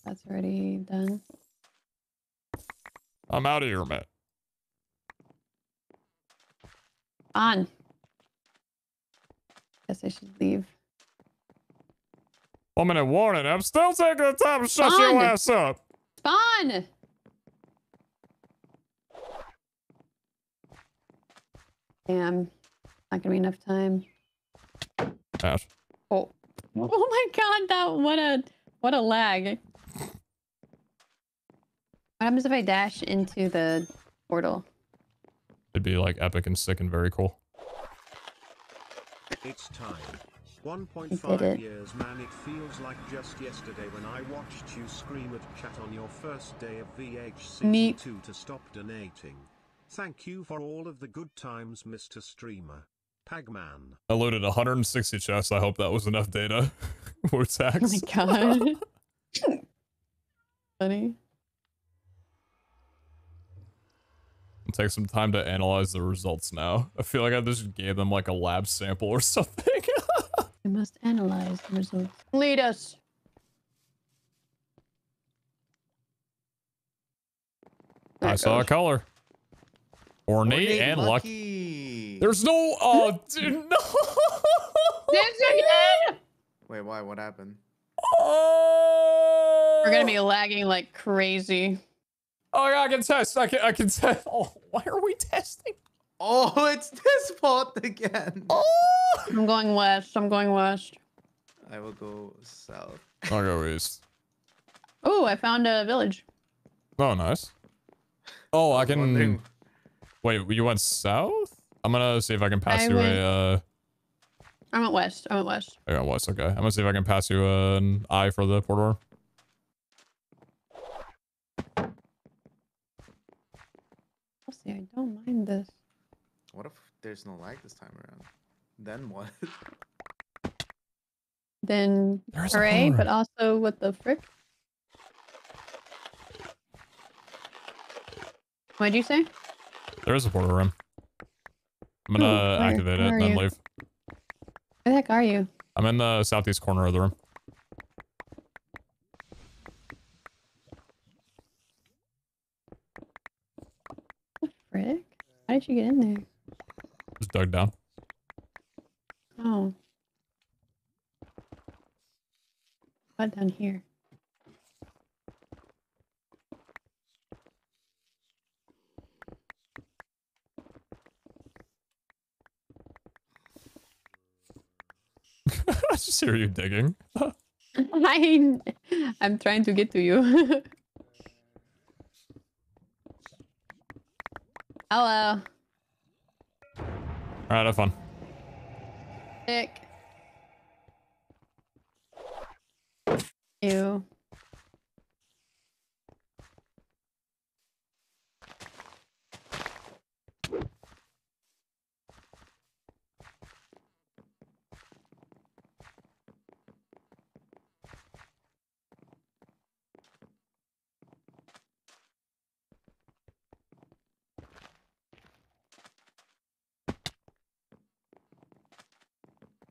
That's already done. I'm out of here, man. On. Guess I should leave. One minute warning. I'm still taking the time to shut your ass up. Spawn. Damn. Not gonna be enough time. Ouch. Oh. Oh my God! That what a what a lag. What happens if I dash into the portal? It'd be like epic and sick and very cool. It's time. one point five years, man, it feels like just yesterday when I watched you scream at chat on your first day of V H C two to stop donating. Thank you for all of the good times, Mister Streamer. Pagman. I loaded one hundred sixty chests. I hope that was enough data. Wutax. Oh my God. Funny. Take some time to analyze the results now. I feel like I just gave them like a lab sample or something. We must analyze the results. Lead us. There I saw goes. A color. Ornate, Ornate and lucky. Luck. There's no. Oh, uh, dude, no. There's Wait, why? What happened? Oh. We're gonna be lagging like crazy. Oh yeah, I can test. I can. I can test. Oh, why are we testing? Oh, it's this fault again. Oh! I'm going west. I'm going west. I will go south. I'll go east. Oh, I found a village. Oh, nice. Oh, I can. Wondering... Wait, you went south? I'm gonna see if I can pass I you went... a. Uh... I went west. I went west. I went west. Okay, I'm gonna see if I can pass you an eye for the portal. See, I don't mind this. What if there's no lag this time around? Then what? Then hooray, but also what the frick? What'd you say? There is a portal room. I'm gonna oh, where, activate where it and then you? Leave. Where the heck are you? I'm in the southeast corner of the room. How'd you get in there? Just dug down. Oh. What down here? I just hear you digging. I, I'm trying to get to you. Hello. Alright, have fun. Sick. Ew.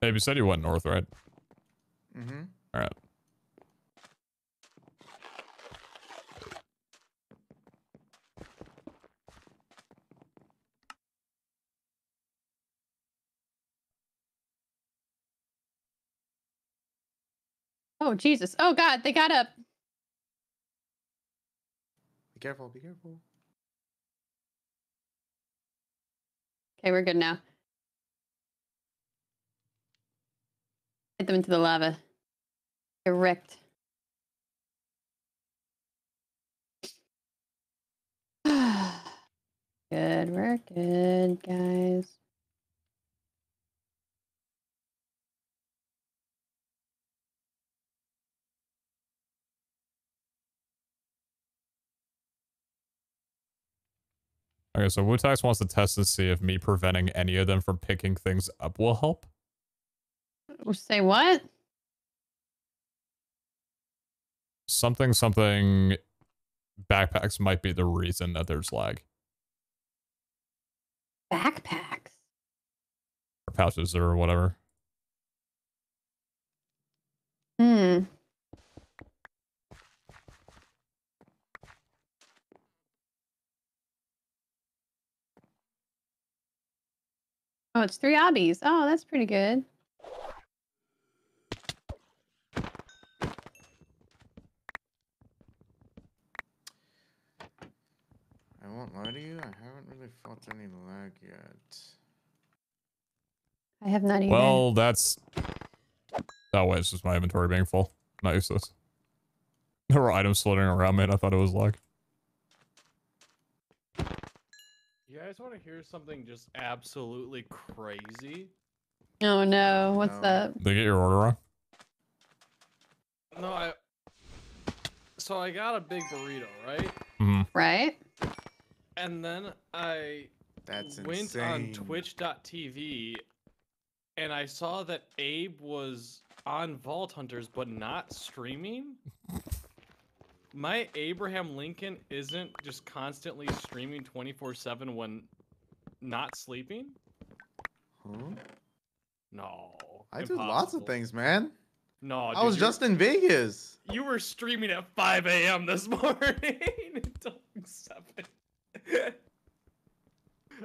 Hey, you said you went north, right? Mm-hmm. All right. Oh, Jesus. Oh, God, they got up. Be careful, be careful. Okay, we're good now. Get them into the lava. Direct. Good, we're good, guys. Okay, so Wutax wants to test to see if me preventing any of them from picking things up will help. Say what? Something, something. Backpacks might be the reason that there's lag. Backpacks? Or pouches or whatever. Hmm. Oh, it's three obbies. Oh, that's pretty good. I won't lie to you, I haven't really felt any lag yet. I have not even. Well, that's... That was just my inventory being full. Not useless. There were items floating around me and I thought it was lag. You guys want to hear something just absolutely crazy? Oh no, what's no. up? Did they get your order wrong? No, I... So I got a big burrito, right? Mm-hmm. Right? And then I That's went insane. on twitch dot T V and I saw that Abe was on Vault Hunters but not streaming. My Abraham Lincoln isn't just constantly streaming twenty-four seven when not sleeping? Huh? No. I impossible. do lots of things, man. No, dude, I was just in Vegas. You were streaming at five A M this morning until seven.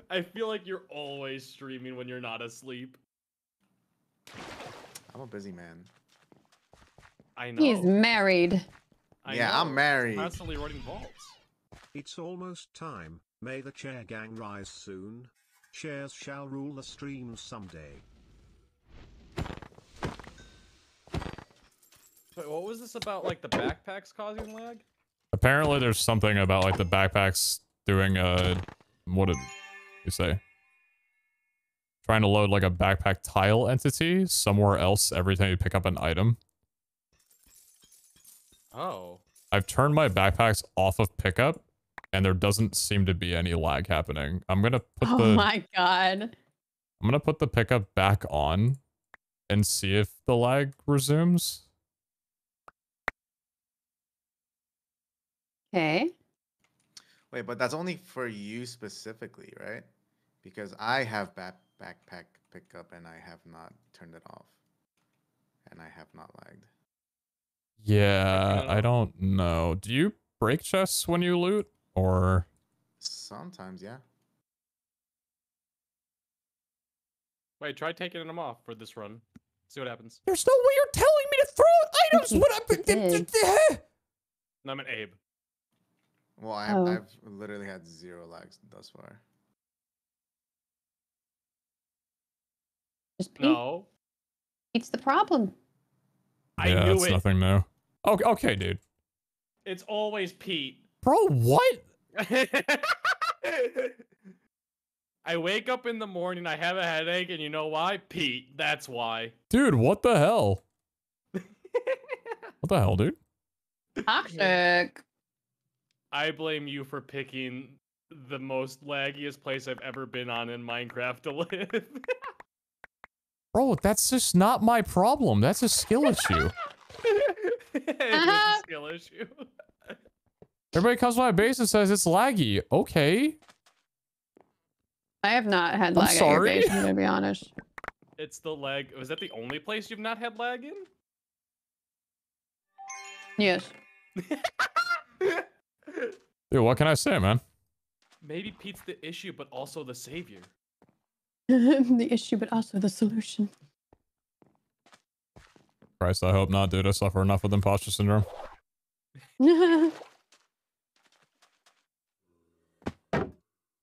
I feel like you're always streaming when you're not asleep. I'm a busy man. I know. He's married. I yeah, know. I'm married. He's constantly running vaults. It's almost time. May the chair gang rise soon. Chairs shall rule the stream someday. Wait, what was this about, like, the backpacks causing lag? Apparently there's something about, like, the backpacks doing a... What did you say? Trying to load, like, a backpack tile entity somewhere else every time you pick up an item. Oh. I've turned my backpacks off of pickup, and there doesn't seem to be any lag happening. I'm gonna put oh the... Oh my god. I'm gonna put the pickup back on and see if the lag resumes. Okay. Wait, but that's only for you specifically, right? Because I have back backpack pickup and I have not turned it off. And I have not lagged. Yeah, I don't know. Do you break chests when you loot? Or... Sometimes, yeah. Wait, try taking them off for this run. See what happens. There's no way you're telling me to throw items when I'm... No, I'm an Abe. Well, I have, oh. I've literally had zero lags thus far. Just Pete. No. Pete's the problem. I yeah, knew it's it. nothing new. Okay, okay, dude. It's always Pete. Bro, what? I wake up in the morning, I have a headache, and you know why? Pete, that's why. Dude, what the hell? What the hell, dude? Toxic. I blame you for picking the most laggiest place I've ever been on in Minecraft to live. Bro, that's just not my problem. That's a skill issue. It is a skill issue. Everybody comes to my base and says it's laggy. Okay. I have not had lag at your base, to be honest. It's the lag. Was that the only place you've not had lag in? Yes. Dude, what can I say, man? Maybe Pete's the issue, but also the savior. The issue, but also the solution. Christ, I hope not, dude. I suffer enough with imposter syndrome.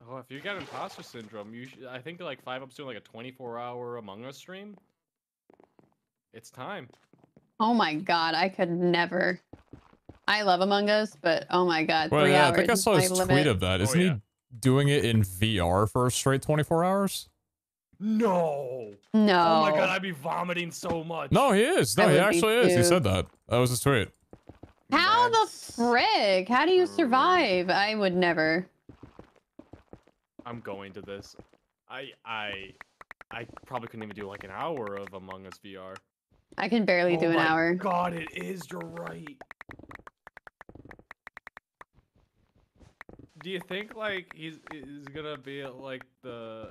Oh, if you got imposter syndrome, you should, I think like five up's doing like a twenty-four hour Among Us stream. It's time. Oh my god, I could never. I love Among Us, but oh my god, well, three yeah, hours. I think I saw his tweet limit. of that. Isn't oh, yeah. he doing it in V R for a straight twenty-four hours? No. No. Oh my god, I'd be vomiting so much. No, he is. No, he actually is. He said that. That was his tweet. How That's... the frick? How do you survive? I would never. I'm going to this. I I I probably couldn't even do like an hour of Among Us V R. I can barely oh do an hour. Oh my god, it is. You're right. Do you think like he's is gonna be like the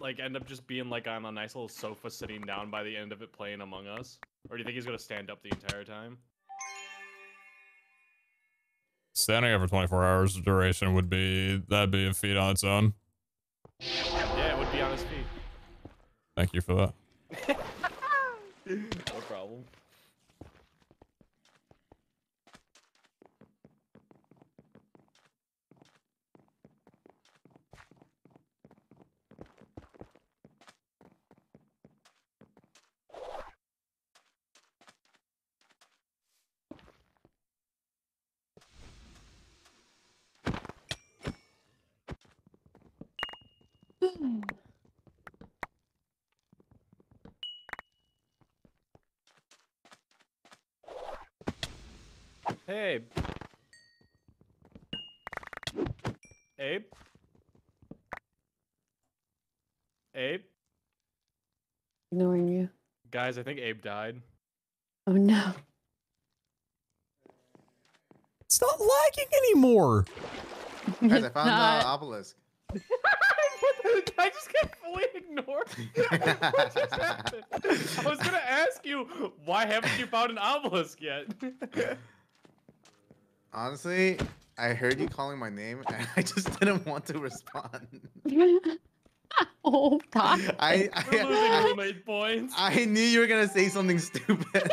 like end up just being like on a nice little sofa sitting down by the end of it playing Among Us, or do you think he's gonna stand up the entire time? Standing up for twenty-four hours of duration would be, that'd be a feat on its own. Yeah, it would be on its feet. Thank you for that. No problem. Hey, Abe, Abe, ignoring you. Guys, I think Abe died. Oh no! It's not lagging anymore. Guys, I found uh, the obelisk. I just got fully ignored. What just happened? I was gonna ask you, why haven't you found an obelisk yet? Honestly, I heard you calling my name, and I just didn't want to respond. Oh, God. I, I, We're losing roommate points. I knew you were gonna say something stupid.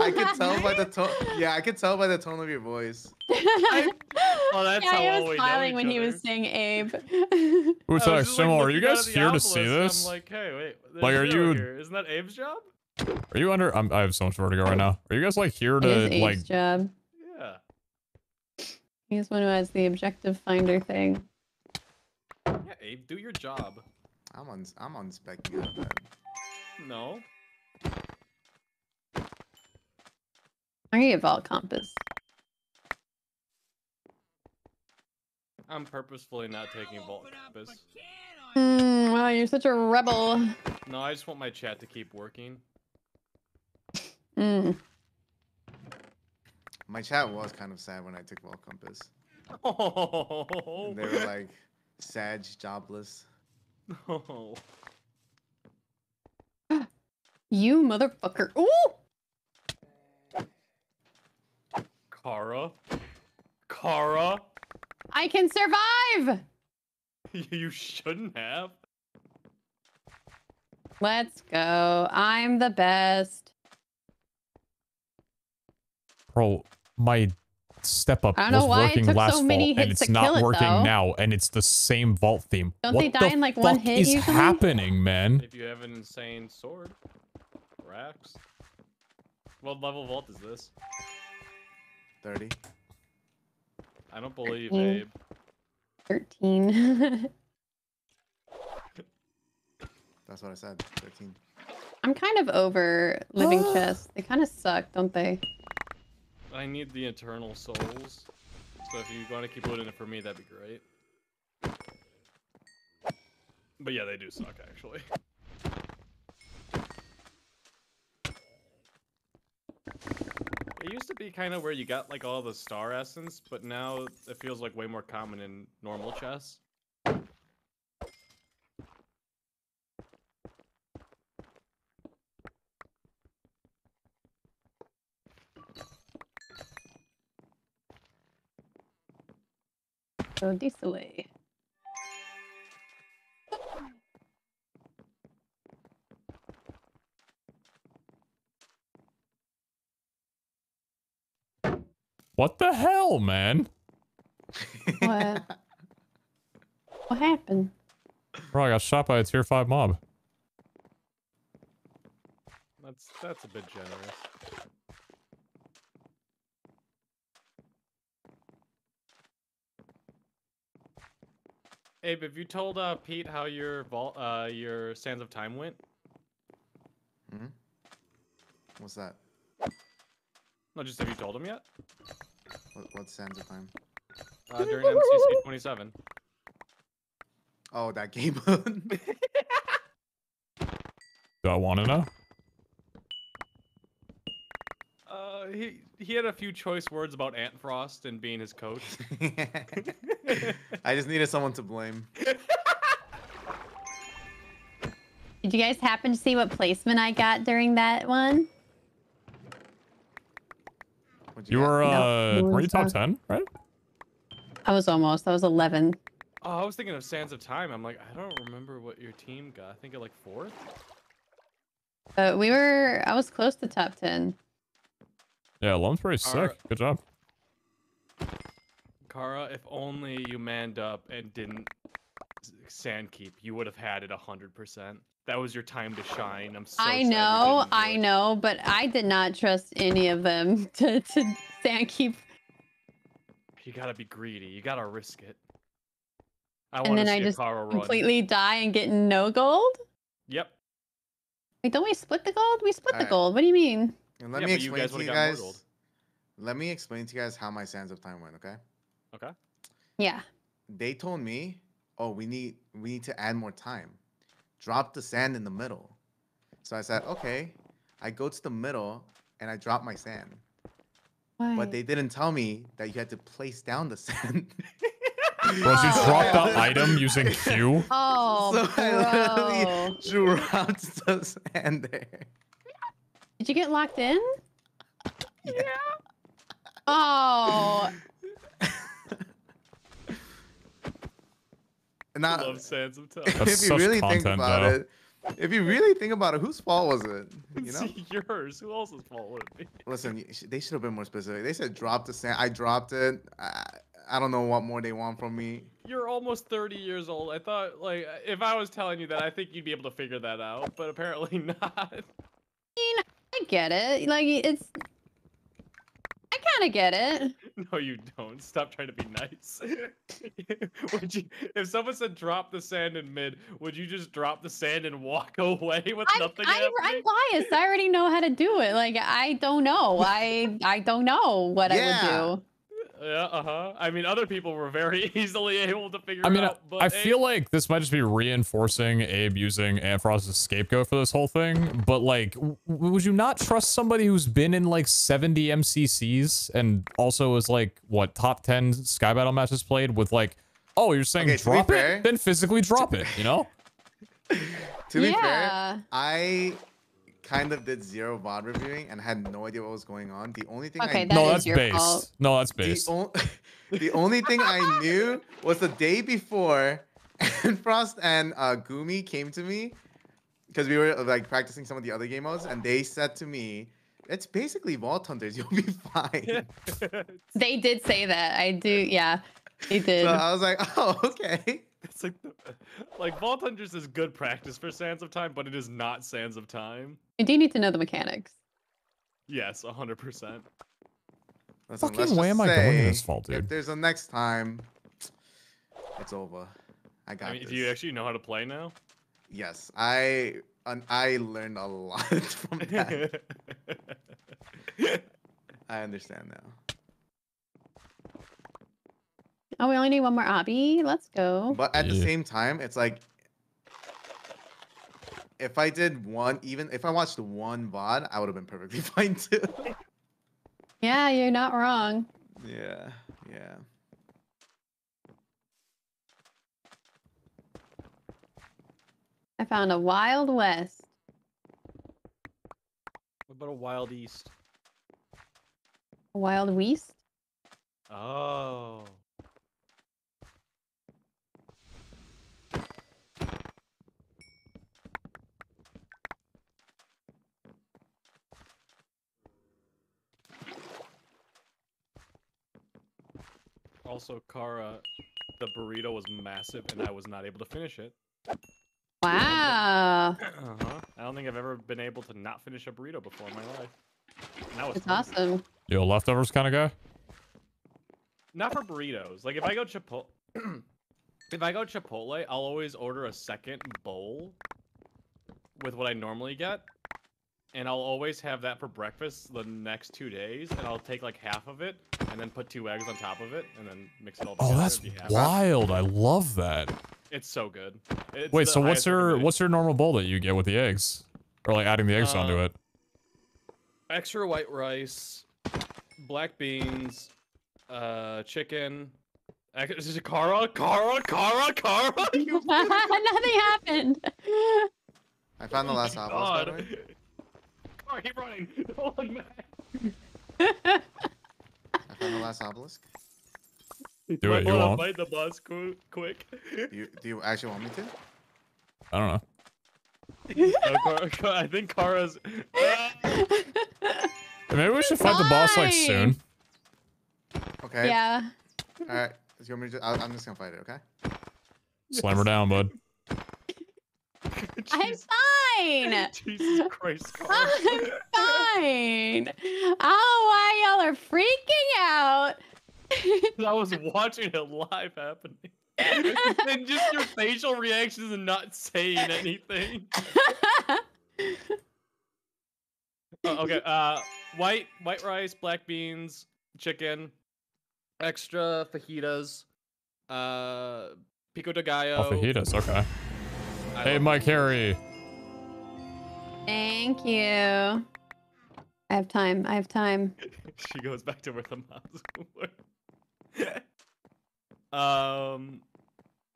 I could tell by the tone. Yeah, I could tell by the tone of your voice. I, well, that's yeah, how I was we smiling when other. he was saying Abe. What's that? Simo, are you guys here to see this? I'm like, hey, wait. Like, are you? Here. Isn't that Abe's job? Are you under? I'm, I have so much vertigo right now. Are you guys like here to Abe's like? Job. He's one who has the objective finder thing. Yeah, Abe, do your job. I'm on. I'm on spec out of bed. No. Are you a Vault Compass? I'm purposefully not taking Vault Compass. Mm, wow, you're such a rebel. No, I just want my chat to keep working. Hmm. My chat was kind of sad when I took Vault Compass. Oh. And they were like, sad, jobless. Oh. You motherfucker. Ooh! Kara? Kara? I can survive! You shouldn't have. Let's go. I'm the best. Bro, my step up was working last fall, and it's not working now, and it's the same vault theme. Don't they die in like one hit usually? What the fuck is happening, man? If you have an insane sword, racks. What level vault is this? thirty. I don't believe, Abe. thirteen. That's what I said. thirteen. I'm kind of over living chests. They kind of suck, don't they? I need the eternal souls. So if you want to keep looting it for me, that'd be great. But yeah, they do suck, actually. It used to be kind of where you got like all the star essence, but now it feels like way more common in normal chests. So decently. What the hell, man? What? What happened? Bro, I got shot by a tier five mob. That's that's a bit generous. Abe, have you told uh, Pete how your vault, uh, your Sands of Time went? Mm-hmm. What's that? No, just have you told him yet? What, what's Sands of Time? Uh, during M C C twenty-seven. Oh, that game. Do I want to know? Uh, he he had a few choice words about Anne Frost and being his coach. I just needed someone to blame. Did you guys happen to see what placement I got during that one? What'd you you were, uh, no, were you top ten, right? I was almost. I was eleven. Oh, I was thinking of Sands of Time. I'm like, I don't remember what your team got. I think it like fourth. Uh, we were. I was close to top ten. Yeah, Lumsbury's sick. Right. Good job. Kara, if only you manned up and didn't sand keep, you would have had it one hundred percent. That was your time to shine. I'm so I know, I know, but I did not trust any of them to, to sand keep. You gotta be greedy. You gotta risk it. I and then see I just Kara completely run. Die and get no gold? Yep. Wait, don't we split the gold? We split All the right. gold. What do you mean? And let yeah, me explain you guys to you guys. Gold. Let me explain to you guys how my Sands of Time went, okay? Okay. Yeah. They told me, oh, we need we need to add more time. Drop the sand in the middle. So I said, okay. I go to the middle and I drop my sand. Why? But they didn't tell me that you had to place down the sand. Bro, you oh. dropped the item using Q. Oh, so bro. I literally dropped the sand there. Did you get locked in? Yeah. yeah. Oh. Not, I love Sands of Time. That's if you really content, think about though. It, if you really think about it, whose fault was it? You know, yours. Who else's fault would it be? Listen, they should have been more specific. They said drop the sand. I dropped it. I, I don't know what more they want from me. You're almost thirty years old. I thought, like, if I was telling you that, I think you'd be able to figure that out, but apparently not. I mean, I get it. Like, it's. I kind of get it. No, you don't. Stop trying to be nice. Would you, if someone said drop the sand in mid, would you just drop the sand and walk away with I'm, nothing I'm, happening? I'm biased. I already know how to do it. Like, I don't know. I I don't know what yeah. I would do. Yeah, uh-huh. I mean, other people were very easily able to figure I mean, out. I, but I Abe... feel like this might just be reinforcing Abe using Antfrost as a scapegoat for this whole thing. But, like, w would you not trust somebody who's been in, like, seventy M C Cs and also is, like, what, top ten Sky Battle matches played with, like, oh, you're saying okay, drop it? Fair. Then physically drop it, you know? To be yeah. fair, I... kind of did zero V O D reviewing and had no idea what was going on. The only thing okay, I that no, that's based. Fault. No, that's based. The, on the only thing I knew was the day before, Antfrost and uh, Gumi came to me because we were like practicing some of the other game modes, and they said to me, it's basically Vault Hunters, you'll be fine. They did say that. I do, yeah. They did. So I was like, oh, okay. It's like, the, like Vault Hunters is good practice for Sands of Time, but it is not Sands of Time. You do need to know the mechanics. Yes, one hundred percent. Listen, fucking way am I going to this fault, dude? If there's a next time, it's over. I got I mean, this. Do you actually know how to play now? Yes, I... And I learned a lot from that. I understand now. Oh, we only need one more obby. Let's go. But at yeah. the same time, it's like, if I did one, even if I watched one V O D, I would have been perfectly fine too. Yeah, you're not wrong. Yeah, yeah. I found a Wild West. What about a Wild East? A Wild West? Oh. Also, Kara, the burrito was massive and I was not able to finish it. Wow. Uh-huh. I don't think I've ever been able to not finish a burrito before in my life. That was it's awesome. You a leftovers kind of guy? Not for burritos. Like if I go Chipotle, if I go Chipotle, I'll always order a second bowl with what I normally get. And I'll always have that for breakfast the next two days. And I'll take like half of it and then put two eggs on top of it and then mix it all together. Oh, that's wild. I love that. It's so good. It's Wait, so what's your what's your normal bowl that you get with the eggs? Or like adding the eggs um, onto it? Extra white rice, black beans, uh, chicken. Is it Kara? Kara? Kara? Kara? You... Nothing happened. I found the last half house, by the way. Kara, keep running. Don't look back. I found the last obelisk. Do it. You want to fight the boss qu quick? You, do you actually want me to? I don't know. uh, Kara, I think Kara's. Uh... Maybe we should fight Fine. the boss like soon. Okay. Yeah. All right. You want me to, I'm just gonna fight it. Okay. Slam her down, bud. I'm fine. Jesus Christ, Kara. I'm fine. Oh, why y'all are freaking out? I was watching it live happening, and just your facial reactions and not saying anything. uh, okay, uh, white white rice, black beans, chicken, extra fajitas, uh, pico de gallo. Oh, fajitas, okay. I hey, Mike Harry. Thank you. I have time. I have time. She goes back to where the mouse were. um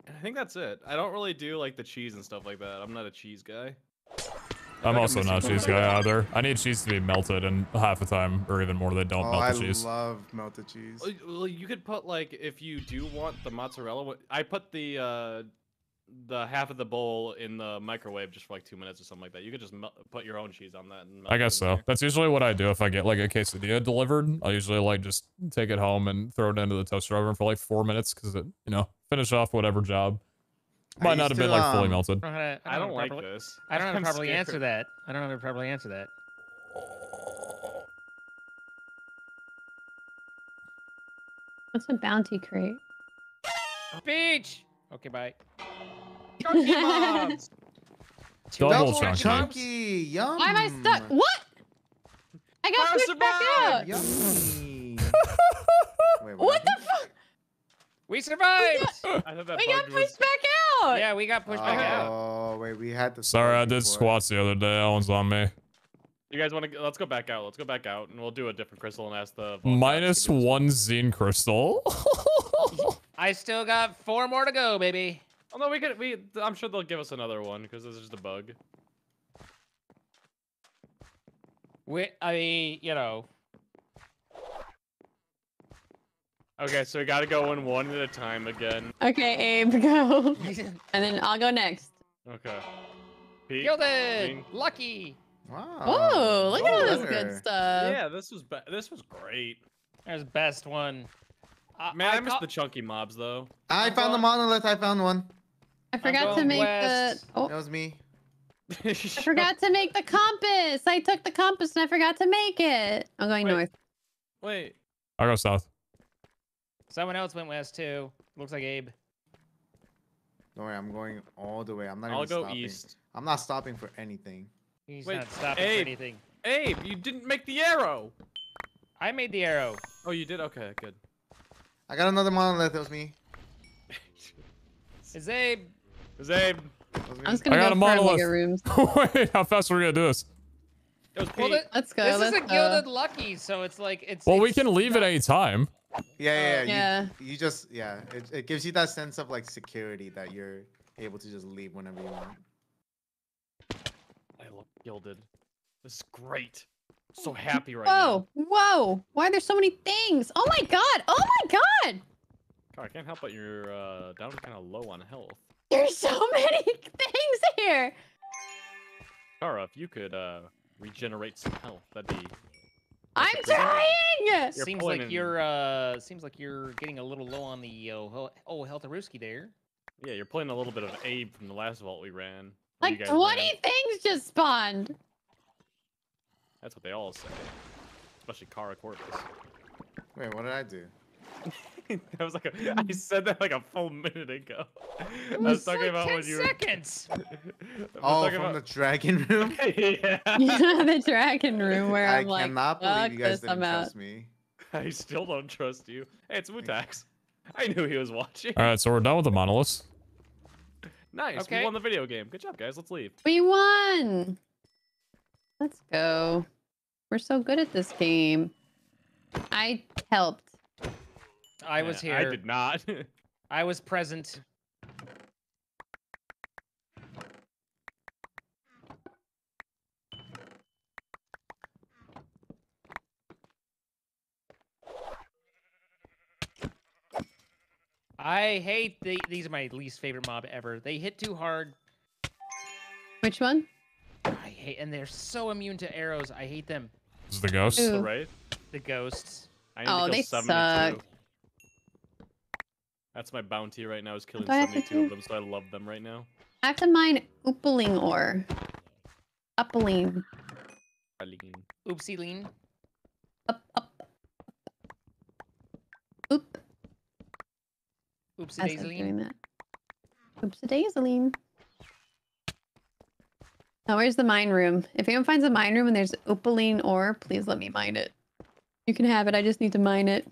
I think that's it. I don't really do like the cheese and stuff like that. I'm not a cheese guy. I'm also not a cheese guy either. I need cheese to be melted, and half the time or even more they don't oh, melt I the cheese. I love melted cheese. Well, you could put like, if you do want the mozzarella, I put the uh the half of the bowl in the microwave just for like two minutes or something like that. You could just put your own cheese on that. And I guess so. There. That's usually what I do if I get like a quesadilla delivered. I usually like just take it home and throw it into the toaster oven for like four minutes because it, you know, finish off whatever job. Might not have been like fully melted. I don't, to, I don't, I don't like properly, this. I don't know how to properly scared. answer that. I don't know how to properly answer that. What's a bounty crate? Beach. Okay, bye. Chunky mobs. Double chunky. chunky. Yum. Why am I stuck? What? I got pushed back out. Yummy. Wait, what, what the fuck? We survived. We got, I thought that we got pushed was... back out. Yeah, we got pushed oh, back out. Oh wait, we had to. Sorry, I did before. squats the other day. That one's on me. You guys want to? Let's go back out. Let's go back out, and we'll do a different crystal and ask the. Minus one Zine crystal. I still got four more to go, baby. Oh no, we could. We, I'm sure they'll give us another one because this is just a bug. We, I mean, you know. Okay, so we got to go in one at a time again. Okay, Abe, go. And then I'll go next. Okay. Pete, Gilded, Green. Lucky. Wow. Oh, look oh, at all this good stuff. Yeah, this was this was great. There's best one. Uh, Man, I, I missed the chunky mobs though. I I'm found the monolith. I found one. I forgot to make west. the. Oh. That was me. I forgot to make the compass. I took the compass and I forgot to make it. I'm going Wait. north. Wait. I'll go south. Someone else went west too. Looks like Abe. Don't worry, I'm going all the way. I'm not I'll even go stopping. east. I'm not stopping for anything. He's Wait, not stopping Abe. for anything. Abe, you didn't make the arrow. I made the arrow. Oh, you did? Okay, good. I got another monolith. That was me. It's Abe. It's Abe. I'm just gonna I go got a monolith. Wait, how fast are we gonna do this? Well, the, let's go. This let's is a gilded go. lucky, so it's like it's. Well, it's, we can leave at any time. Yeah, yeah, yeah. yeah. You, you just yeah, it, it gives you that sense of like security that you're able to just leave whenever you want. I love gilded. This is great. I'm so happy right whoa, now. Whoa, whoa! Why are there so many things? Oh my god! Oh my god! God, I can't help but you're uh, down kind of low on health. There's so many things here. Kara, if you could uh, regenerate some health, that'd be. I'm trying. Seems like you're. Uh, seems like you're getting a little low on the oh, oh health-a-rooski there. Yeah, you're playing a little bit of Abe from the last vault we ran. Like twenty ran. things just spawned. That's what they all say, especially Kara Corpus. Wait, what did I do? That was like a, I said that like a full minute ago. I was talking like about when you were. Seconds. Oh, from about... the dragon room. Yeah. Yeah, the dragon room where I I'm like. I cannot believe you guys didn't trust me. I still don't trust you. Hey, it's Wutax. I knew he was watching. All right, so we're done with the monoliths. Nice. Okay. We won the video game. Good job, guys. Let's leave. We won. Let's go. We're so good at this game. I helped. I yeah, was here. I did not. I was present. I hate the, these are my least favorite mob ever. They hit too hard. Which one? I hate, and they're so immune to arrows. I hate them. This is the ghost, Ooh. right? The ghosts. I need oh, to kill they seventy-two. Suck. That's my bounty right now, is killing seventy-two of them, so I love them right now. I have to mine Opaline ore. Opaline. Oopsie lean. Up, up. Oop. Oopsie daisyline. Oopsie daisyline. Now, where's the mine room? If anyone finds a mine room and there's Opaline ore, please let me mine it. You can have it, I just need to mine it.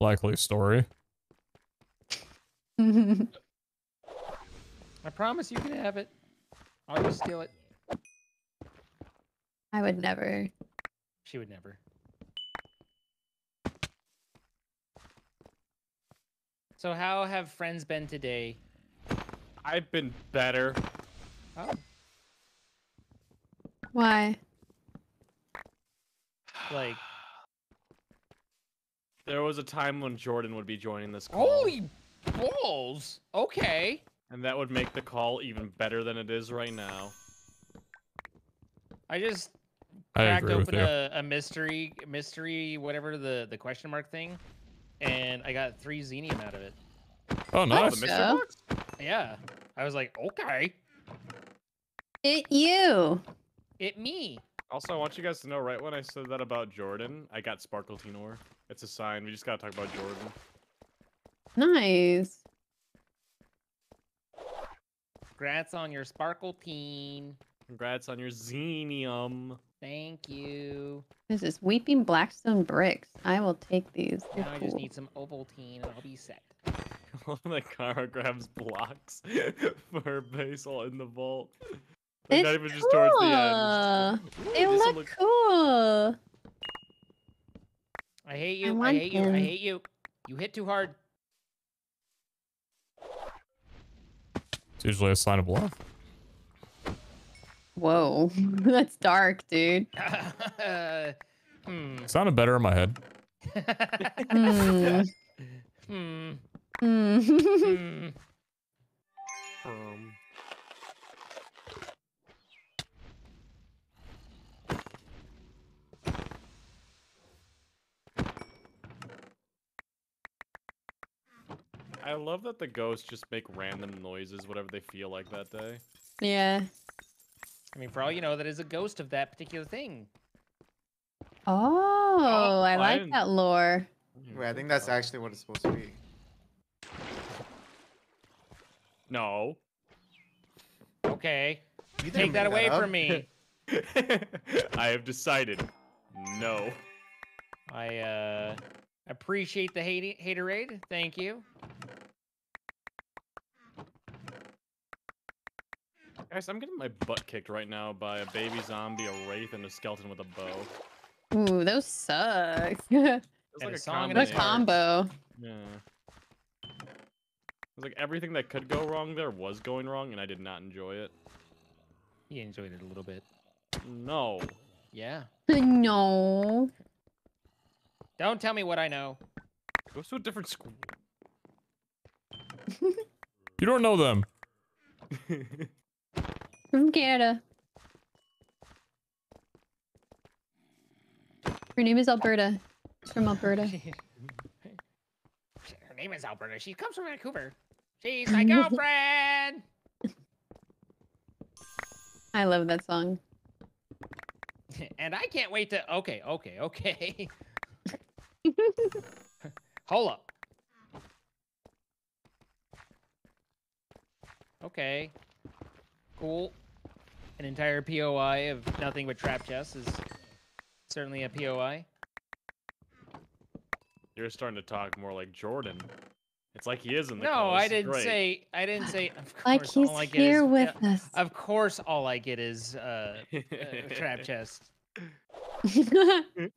Likely story. I promise you can have it. I'll just steal it. I would never. She would never. So how have friends been today? I've been better. Oh. Why? Like... There was a time when Jordan would be joining this call. Holy balls! Okay. And that would make the call even better than it is right now. I just cracked I open a, a mystery, mystery, whatever the the question mark thing, and I got three Xenium out of it. Oh, nice! The mystery box? Yeah, I was like, okay. It you. It me. Also, I want you guys to know, right when I said that about Jordan, I got Sparkletine ore. It's a sign. We just gotta talk about Jordan. Nice. Congrats on your Sparkletine. Congrats on your Xenium. Thank you. This is Weeping Blackstone Bricks. I will take these. Now cool. I just need some Ovaltine and I'll be set. The Kara grabs blocks for her base all in the vault. Like, it's not even cool. just towards the end. They look, look cool. I hate you. I, I hate him. you. I hate you. You hit too hard. It's usually a sign of bluff. Whoa. That's dark, dude. hmm. Sounded better in my head. Hmm. Hmm. Hmm. Um. I love that the ghosts just make random noises, whatever they feel like that day. Yeah. I mean, for all you know, that is a ghost of that particular thing. Oh, oh I like I'm... that lore. Wait, I think that's actually what it's supposed to be. No. Okay. You take that away that from me. I have decided. No. I uh appreciate the hate haterade. Thank you. Guys, I'm getting my butt kicked right now by a baby zombie, a wraith, and a skeleton with a bow. Ooh, those suck. It's like a combo. A combo. Yeah. It was like everything that could go wrong there was going wrong, and I did not enjoy it. You enjoyed it a little bit. No. Yeah. No. Don't tell me what I know. Go to a different school. You don't know them. From Canada. Her name is Alberta. She's from Alberta. Her name is Alberta. She comes from Vancouver. She's my girlfriend. I love that song. And I can't wait to. Okay, okay, okay. Hold up. Okay. Cool. An entire P O I of nothing but trap chests is certainly a P O I. You're starting to talk more like Jordan. It's like he is in the No, clothes. I didn't Great. say I didn't say of course like he's all I get here is, with yeah, us. Of course all I get is uh, uh trap chest.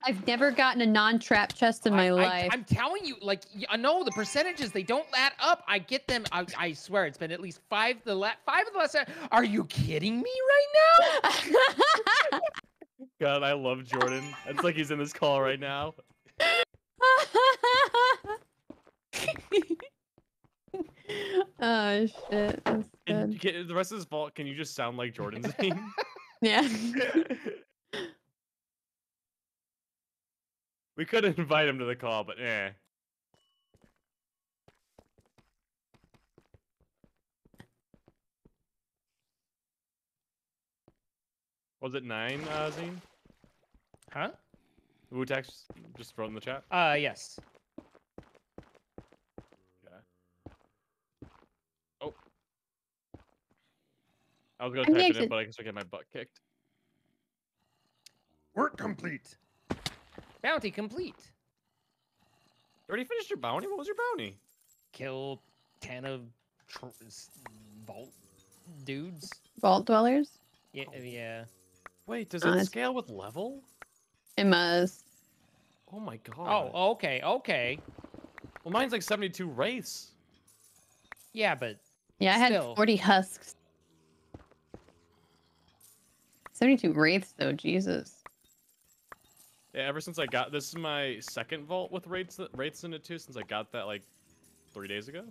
I've never gotten a non-trap chest in my I, life. I, I'm telling you, like, I know the percentages, they don't add up. I get them. I, I swear, it's been at least five the la five of the last. Are you kidding me right now? God, I love Jordan. It's like he's in this call right now. Oh shit! That's good. Can, the rest of this vault, can you just sound like Jordan's name? Yeah. We could invite him to the call, but eh. Was it nine, uh, Zine? Huh? Wutax just, just wrote in the chat? Uh, yes. Okay. Oh. I'll go type it in, but I can still get my butt kicked. Work complete. Bounty complete. You already finished your bounty? What was your bounty? Kill ten of tr vault dudes. Vault dwellers? Yeah. yeah. Wait, does uh, it scale with level? It must. Oh my god. Oh, okay, okay. Well, mine's like seventy-two wraiths. Yeah, but Yeah, I still. had forty husks. seventy-two wraiths, though, Jesus. Yeah, ever since I got this is my second vault with rates rates in it too. Since I got that like three days ago.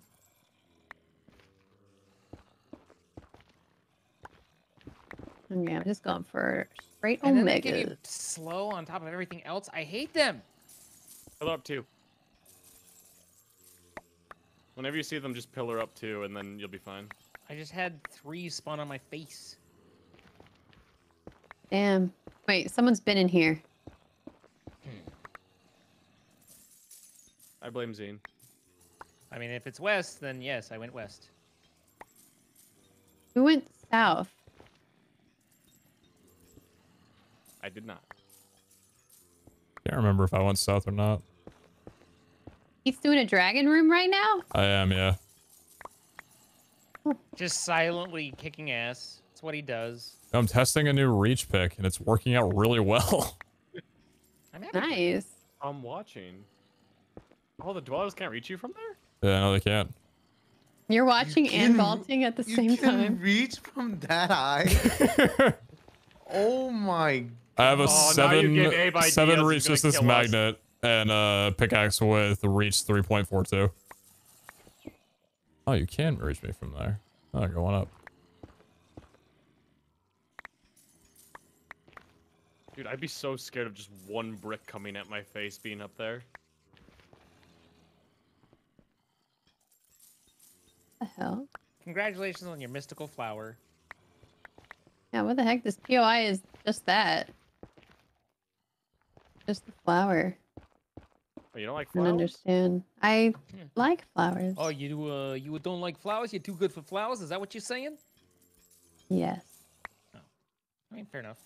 Okay, I'm just going for straight omegas. And then they give you slow on top of everything else. I hate them. Pillar up two. Whenever you see them, just pillar up two, and then you'll be fine. I just had three spawn on my face. Damn! Wait, someone's been in here. I blame Zine. I mean, if it's west, then yes, I went west. Who went south? I did not. Can't remember if I went south or not. He's doing a dragon room right now? I am, yeah. Just silently kicking ass. That's what he does. I'm testing a new reach pick, and it's working out really well. I'm nice. I'm watching. Oh, the dwellers can't reach you from there? Yeah, no, they can't. You're watching you can, and vaulting at the same time. You can reach from that eye. Oh my god. I have a oh, seven, seven reach resistance magnet and a pickaxe with reach three point four two. Oh, you can reach me from there. Oh, go on up. Dude, I'd be so scared of just one brick coming at my face being up there. hell? Congratulations on your mystical flower. Yeah, what the heck? This P O I is just that. Just the flower. Oh, you don't like flowers? I don't understand. I yeah. like flowers. Oh, you uh, you don't like flowers? You're too good for flowers? Is that what you're saying? Yes. Oh. I mean, fair enough.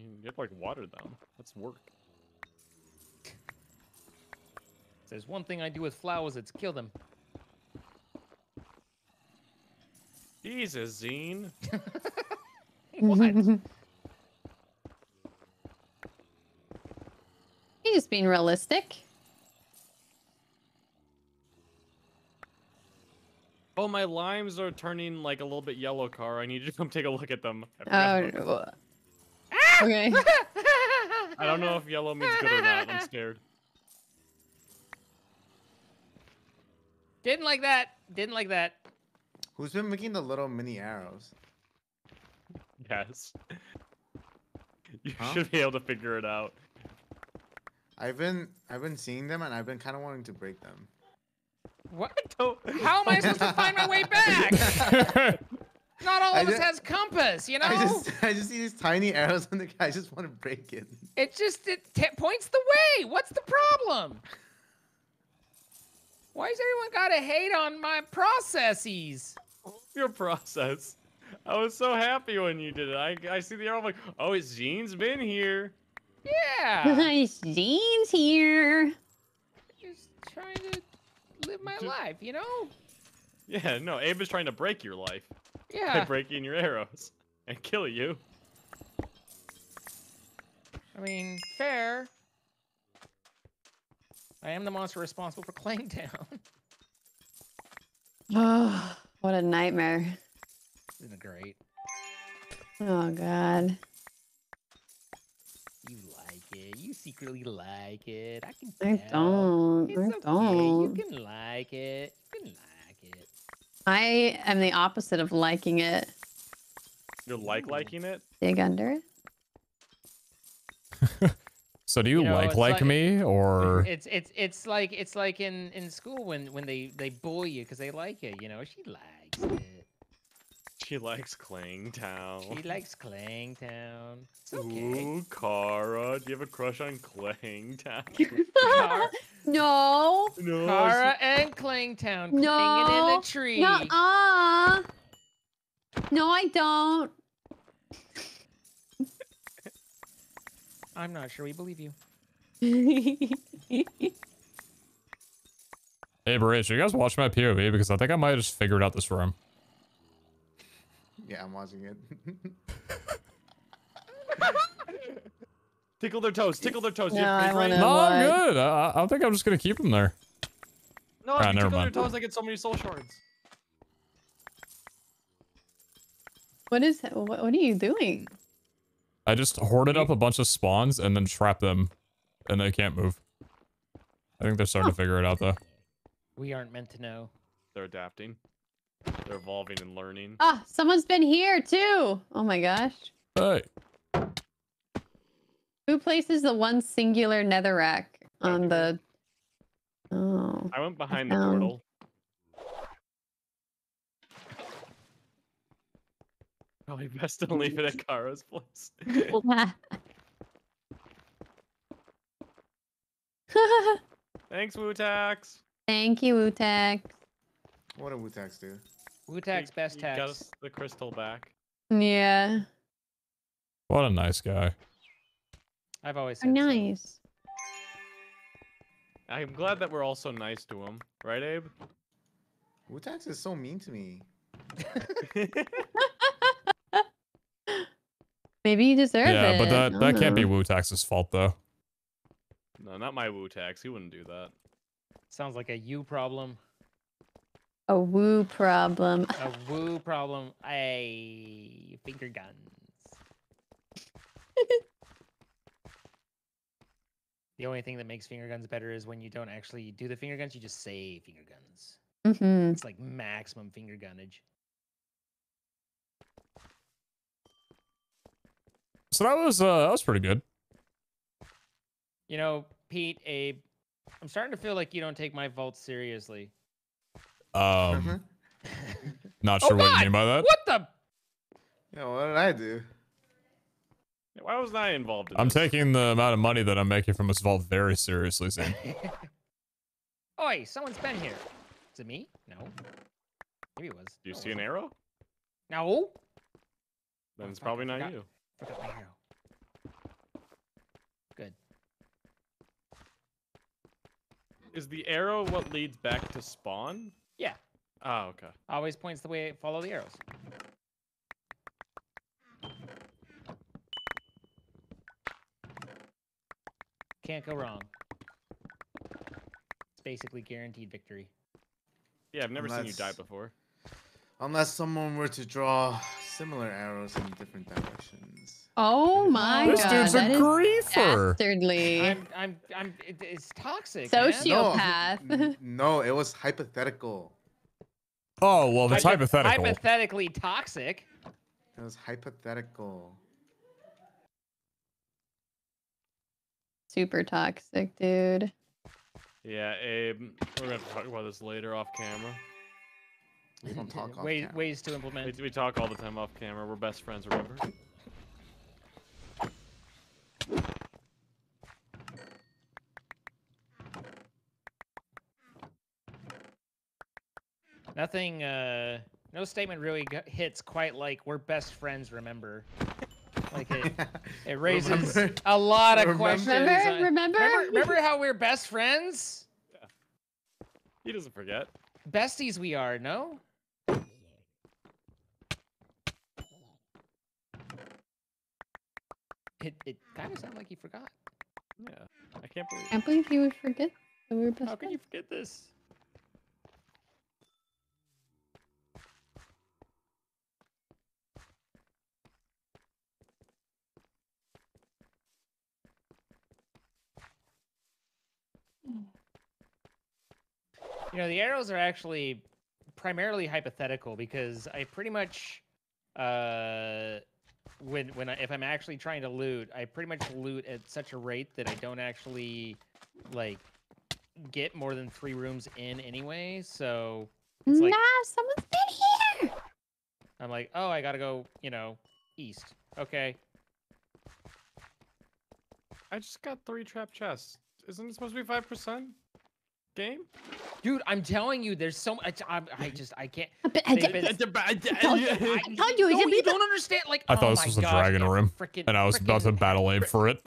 You have, like, water them. That's work. If there's one thing I do with flowers, it's kill them. Jesus, Zine. What? He's being realistic. Oh, my limes are turning, like, a little bit yellow, Kara. I need you to come take a look at them. Oh, okay. I don't know if yellow means good or not. I'm scared. Didn't like that. Didn't like that. Who's been making the little mini arrows? Yes. You huh? should be able to figure it out. I've been I've been seeing them and I've been kind of wanting to break them. What? How am I supposed to find my way back? Not all of just, us has compass, you know? I just, I just see these tiny arrows on the guy. I just want to break it. It just it t points the way. What's the problem? Why has everyone got to hate on my processes? Your process. I was so happy when you did it. I, I see the arrow. I'm like, oh, it's Zine's been here. Yeah. It's Zine's here. Just trying to live my Dude. life, you know? Yeah, no, Abe is trying to break your life. Yeah. By breaking your arrows and kill you. I mean, fair. I am the monster responsible for Clangtown. Oh, what a nightmare. Isn't it great? Oh, God. You like it. You secretly like it. I can tell. I don't. It's I okay. don't. You can like it. You can like it. I am the opposite of liking it. You like liking it? Dig under it. So do you, you know, like like, like me or it's it's it's like it's like in in school when when they they bully you because they like you, you know? She likes it. She likes Clangtown. She likes Clangtown. It's okay. Ooh, Kara, do you have a crush on Clangtown? Kara? No. No. Kara and Clangtown no. clinging in a tree. No. Uh. No, I don't. I'm not sure we believe you. Hey, Barrage, you guys watch my P O V? Because I think I might have just figured out this room. Yeah, I'm watching it. Tickle their toes. Tickle their toes. No, I wanna no I'm good. I, I think I'm just going to keep them there. No, I right, tickle mind. their toes. I get so many soul shards. What is that? What, what are you doing? I just hoarded up a bunch of spawns and then trapped them, and they can't move. I think they're starting oh. to figure it out, though. We aren't meant to know. They're adapting. They're evolving and learning. Ah, someone's been here, too! Oh my gosh. Hey. Who places the one singular netherrack on the... Oh. I went behind I the portal. Probably best to leave it at Kara's place. Thanks, Wutax. Thank you, Wutax. What did Wutax do? Wutax best he tax. Got us the crystal back. Yeah. What a nice guy. I've always said nice. So. I'm glad that we're all so nice to him, right, Abe? Wutax is so mean to me. Maybe you deserve yeah, it. Yeah, but that, that can't be Wutax's fault, though. No, not my Wutax. He wouldn't do that. Sounds like a you problem. A woo problem. A woo problem. Ay, finger guns. The only thing that makes finger guns better is when you don't actually do the finger guns, you just say finger guns. Mm-hmm. It's like maximum finger gunnage. So that was uh, that was pretty good. You know, Pete, Abe, I'm starting to feel like you don't take my vault seriously. Um, not sure oh, what you mean by that. What the? Yeah, what did I do? Why was I involved in I'm this? Taking the amount of money that I'm making from this vault very seriously, Zane. Oi, someone's been here. Is it me? No. Maybe it was. Do you no, see an arrow? No. Then it's oh, probably not you. I forgot my arrow. Good. Is the arrow what leads back to spawn? Yeah. Oh, okay. Always points the way, follow the arrows. Can't go wrong. It's basically guaranteed victory. Yeah, I've never unless, seen you die before. Unless someone were to draw similar arrows in different directions. Oh my this god, dude's that a griefer. Dastardly. I'm, I'm, I'm, it, it's toxic. Sociopath. No, no, it was hypothetical. Oh well, that's Hypo hypothetical. Hypothetically toxic. It was hypothetical. Super toxic, dude. Yeah, Abe. We're gonna have to talk about this later off camera. We don't talk off Way, camera. Ways to implement. We, we talk all the time off camera. We're best friends, remember? Nothing. Uh, no statement really hits quite like "we're best friends." Remember. Like it, it raises remember, a lot of remember, questions. Remember, on, remember, remember how we're best friends? Yeah. He doesn't forget. Besties we are, no? It it kind of sounded like he forgot. Yeah, I can't believe. I can't believe he would forget that we were best friends. How can you forget this? You know, the arrows are actually primarily hypothetical because I pretty much, uh, when when I, if I'm actually trying to loot, I pretty much loot at such a rate that I don't actually like get more than three rooms in anyway. So it's like, nah, someone's been here. I'm like, oh, I gotta go, you know, east. Okay. I just got three trap chests. Isn't it supposed to be five percent? Game? Dude, I'm telling you, there's so much. I, I just, I can't. I told you, no, you don't understand. Like, I thought oh this was a gosh, dragon room, frickin', and I was about to battle Abe for it.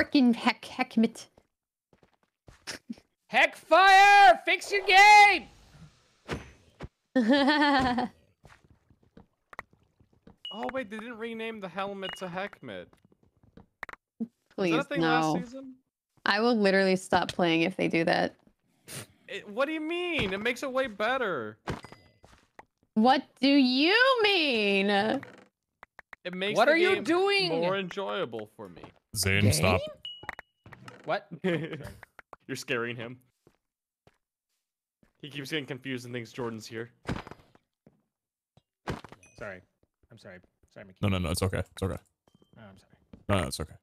Freaking heck, heck, mit. Heck fire! Fix your game! Oh wait, they didn't rename the helmet to Heckmit. Please was that a thing no. Last season? I will literally stop playing if they do that. It, what do you mean? It makes it way better. What do you mean? It makes what the are game you doing? More enjoyable for me. Zane, game? Stop. What? You're scaring him. He keeps getting confused and thinks Jordan's here. Sorry. I'm sorry. Sorry, Mickey. No, no, no. It's okay. It's okay. No, I'm sorry. No, no, it's okay.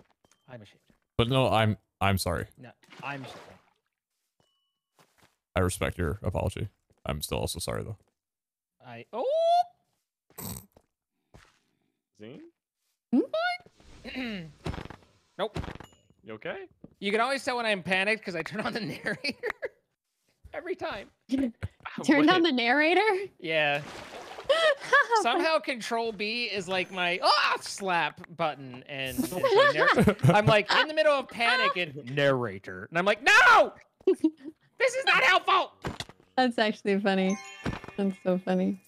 I'm ashamed. But no, I'm... I'm sorry. No, I'm sorry. I respect your apology. I'm still also sorry though. I oh. Zine? What? Nope. You okay? You can always tell when I'm panicked because I turn on the narrator every time. Turn on the narrator? Yeah. Somehow Control B is like my oh slap button, and, and I'm like in the middle of panic and narrator, and I'm like, no, this is not helpful. That's actually funny. That's so funny.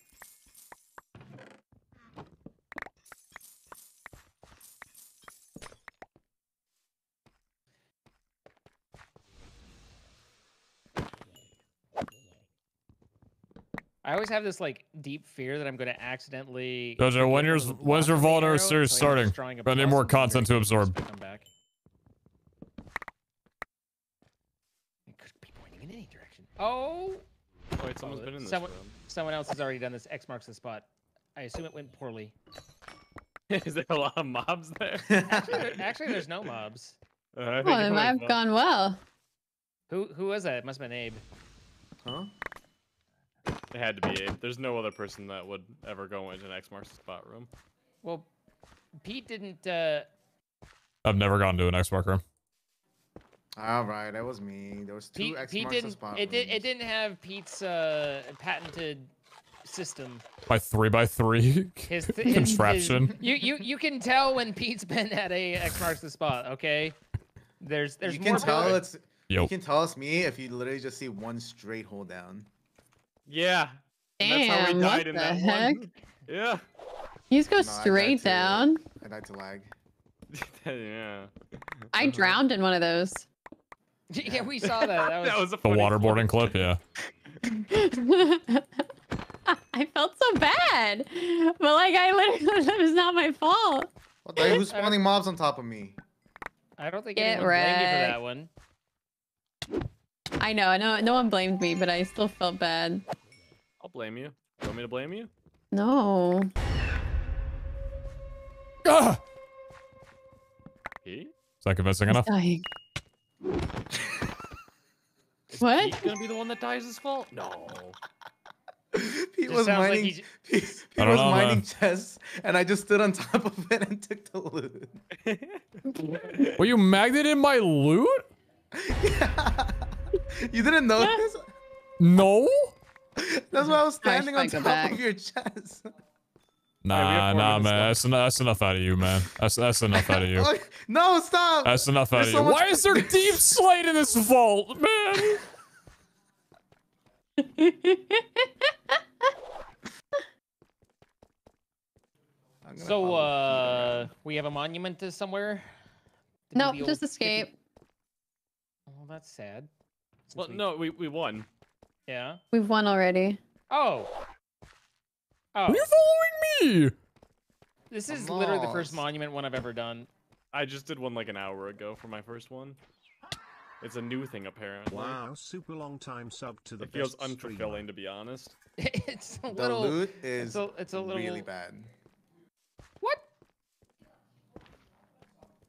I always have this like deep fear that I'm going to accidentally. Jojo, when your when's your Vault Hunters series starting? I need more content to absorb. Come back. It could be pointing in any direction. Oh. Oh wait, someone's oh, been in this someone, room. Someone else has already done this. X marks the spot. I assume it went poorly. Is there a lot of mobs there? Actually, there, actually there's no mobs. Uh, I think oh, it might have gone well. Who who was that? It must have been Abe. Huh? had to be Abe. There's no other person that would ever go into an X marks the spot room. Well, Pete didn't. Uh... I've never gone to an X mark room. All right, that was me. There was two Pete, X Pete marks the spot it, did, it didn't have Pete's uh, patented system. My three by three his th contraption. His, you you you can tell when Pete's been at a X marks the spot. Okay, there's there's you more. Can tell it's, you can tell us me if you literally just see one straight hold down. Yeah. Damn, that's how we died in that heck? One. Yeah. You just go no, straight I down. I died to lag. Yeah. I drowned in one of those. Yeah, we saw that. That was, that was a the waterboarding clip, yeah. I felt so bad. But, like, I literally, that was not my fault. What the, who's spawning mobs on top of me? I don't think Get anyone blamed you for that one. I know, I know, no one blamed me, but I still felt bad. I'll blame you. You want me to blame you? No. Ah! Is that convincing enough? Dying. What? He's gonna be the one that dies his fault? No. Pete was mining, like Pete, Pete was know, mining man. chests, and I just stood on top of it and took the loot. Were you magnet in my loot? Yeah. You didn't notice? No. That's why I was standing I on top back. of your chest. Nah, nah, man. That's enough, that's enough out of you, man. That's that's enough out of you. No, stop. That's enough out There's of you. So why is there deep slate in this vault, man? So, uh, we have a monument to somewhere? Did no, just escape. Oh, well, that's sad. Since well, we... no, we, we won. Yeah. We've won already. Oh. Oh. Are you following me? This is literally the first monument one I've ever done. I just did one like an hour ago for my first one. It's a new thing apparently. Wow, super long time sub to the. It feels unfulfilling streamer. to be honest. It's a little. The loot is it's a, it's a little, really bad. What?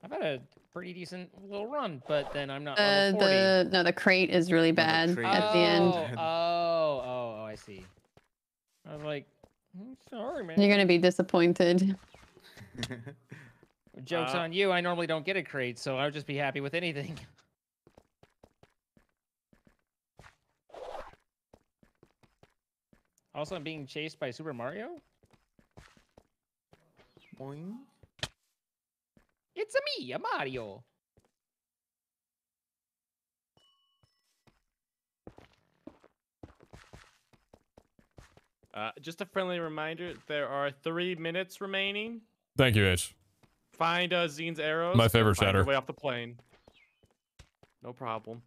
I've had a pretty decent little run, but then I'm not. Uh, level forty. The no, the crate is really bad oh, at the end. Oh, oh, oh! I see. I was like, I'm sorry, man. You're gonna be disappointed. Joke's uh, on you. I normally don't get a crate, so I would just be happy with anything. Also, I'm being chased by Super Mario. Boing. It's a me, a Mario. Uh, just a friendly reminder, there are three minutes remaining. Thank you, H. Find uh, Zine's arrows. My favorite find shatter. Way off the plane. No problem.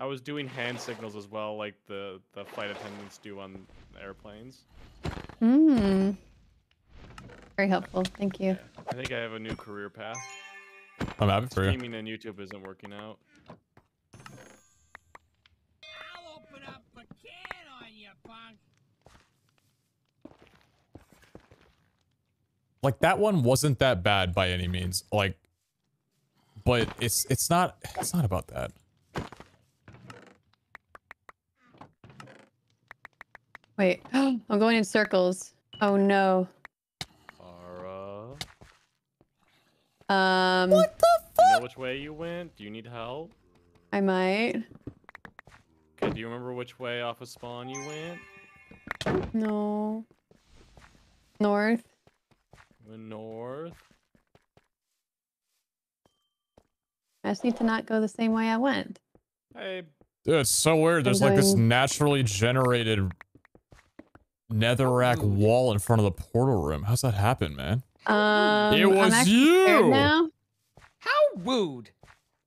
I was doing hand signals as well, like the, the flight attendants do on airplanes. Hmm. Very helpful. Thank you. Yeah. I think I have a new career path. I'm happy for you. Streaming and YouTube isn't working out. Like that one wasn't that bad by any means, like, but it's it's not it's not about that. Wait, I'm going in circles. Oh no. Kara. Um. What the fuck? Do you know which way you went? Do you need help? I might. Okay, do you remember which way off of spawn you went? No. North. The north. I just need to not go the same way I went. Hey. Dude, it's so weird. There's like this naturally generated netherrack wall in front of the portal room. How's that happen, man? Um, it was you. Now. How rude!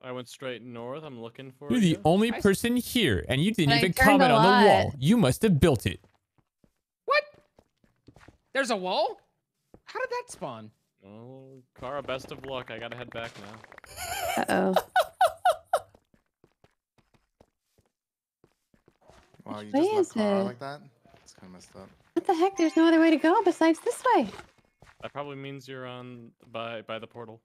I went straight north. I'm looking for. You're the you. only person here, and you didn't and even comment on the wall. You must have built it. What? There's a wall? How did that spawn? Oh, Kara, best of luck. I gotta head back now. Uh oh. Wow, you just left Kara like that? I messed up. What the heck? There's no other way to go besides this way. That probably means you're on by by the portal.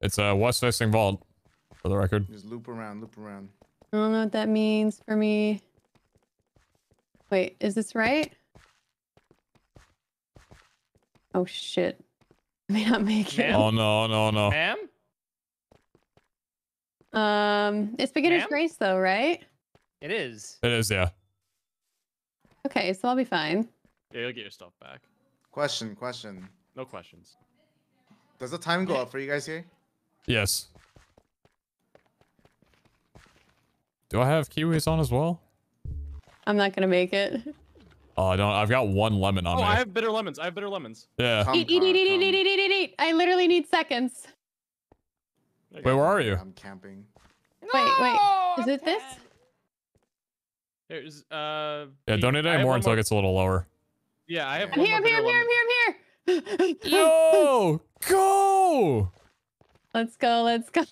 It's a west facing vault. for the record. Just loop around, loop around. I don't know what that means for me. Wait, is this right? Oh shit. I may not make it. Oh no, no, no. Ma'am? Um, it's beginner's grace though, right? It is. It is, yeah. Okay, so I'll be fine. Yeah, you'll get your stuff back. Question, question. No questions. Does the time go up for you guys here? Yes. Do I have kiwis on as well? I'm not gonna make it. Oh, I don't. I've got one lemon on me. Oh, I have bitter lemons. I have bitter lemons. Yeah. Eat, eat, eat, eat, eat, eat, eat, eat, eat. I literally need seconds. Wait, where are you? I'm camping. Wait, wait. Is it this? There's uh. Yeah, don't eat any more until it gets a little lower. Yeah, I have. I'm here. I'm here. I'm here. I'm here. I'm here. Yo, go! Let's go. Let's go.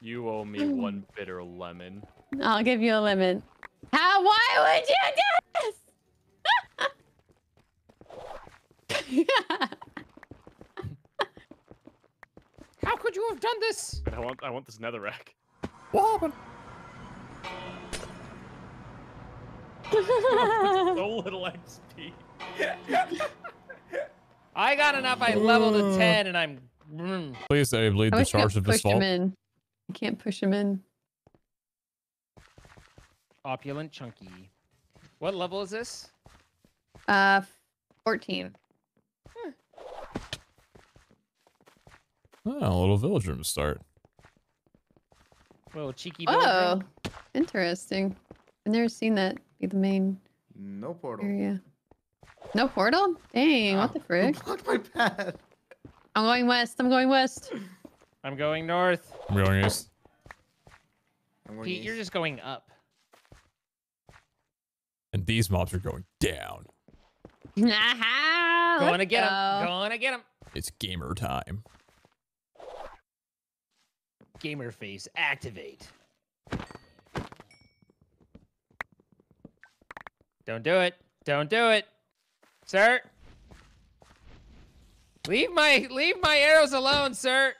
You owe me one bitter lemon. I'll give you a lemon. How? Why would you do this? How could you have done this? I want, I want this netherrack. What happened? So little X P. I got enough. I leveled a ten, and I'm. Please, Abe, lead the charge of this vault. I can't push him in. Opulent Chunky. What level is this? Uh, fourteen. Huh. Oh, a little villager to start. Well, cheeky. Oh, interesting. I've never seen that be the main. No portal. Area. No portal? Dang, oh. What the frick? Blocked my path. I'm going west. I'm going west. I'm going north. I'm going east. Pete, you're just going up. And these mobs are going down. Aha, going to get them. Going to get them. It's gamer time. Gamer face activate. Don't do it. Don't do it. Sir. Leave my leave my arrows alone, sir.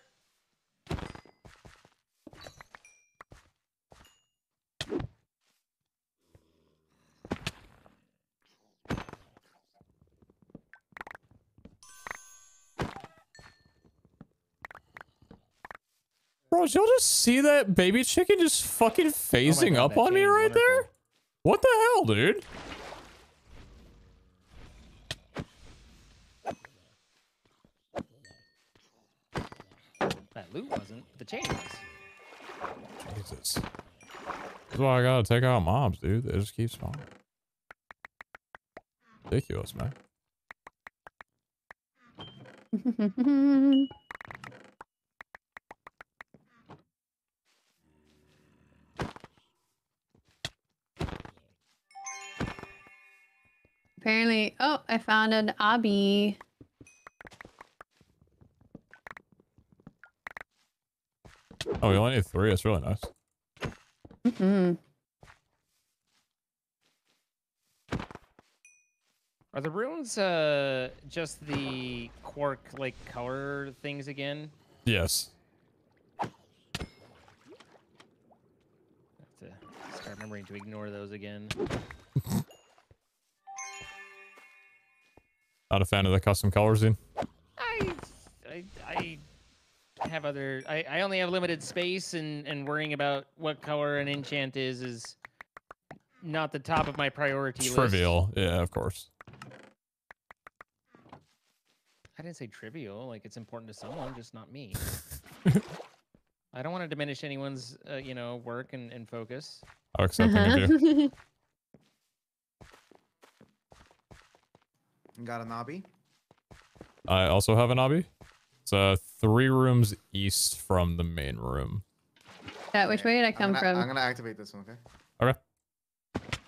Bro, did y'all just see that baby chicken just fucking phasing oh God, up on me right wonderful. There? What the hell, dude? That loot wasn't, but the chain was. Jesus. That's why I gotta take out mobs, dude. They just keep spawning. Ridiculous, man. Apparently, oh, I found an obby. Oh, we only need three. That's really nice. Mm hmm. Are the runes uh just the quark like color things again? Yes. I have to start remembering to ignore those again. Not a fan of the custom colors, Zine. I, I, I have other. I, I only have limited space, and and worrying about what color an enchant is is not the top of my priority list. Trivial, yeah, of course. I didn't say trivial. Like it's important to someone, just not me. I don't want to diminish anyone's, uh, you know, work and and focus. I'll accept the interview. Got an obby. I also have an obby. It's uh, three rooms east from the main room. Yeah, which way did I come I'm gonna, from? I'm gonna activate this one, okay? Okay.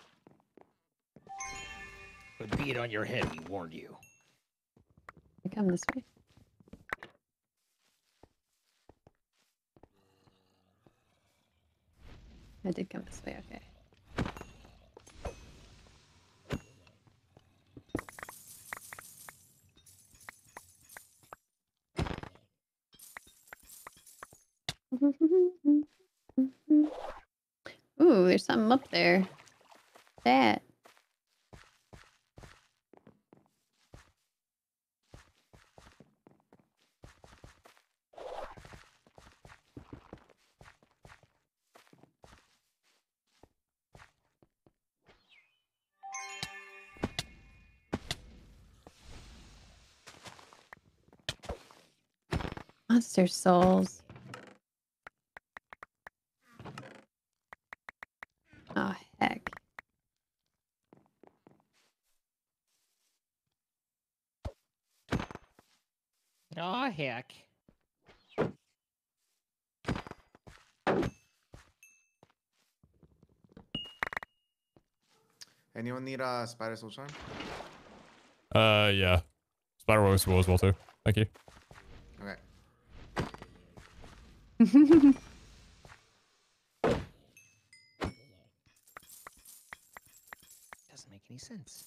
But be it on your head, we warned you. I come this way. I did come this way, okay. Ooh, there's something up there. That. Monster souls. Oh, heck. Oh, heck. Anyone need a uh, spider soul charm? Uh, yeah. Spider web soul as well, too. Thank you. Okay. Doesn't make any sense.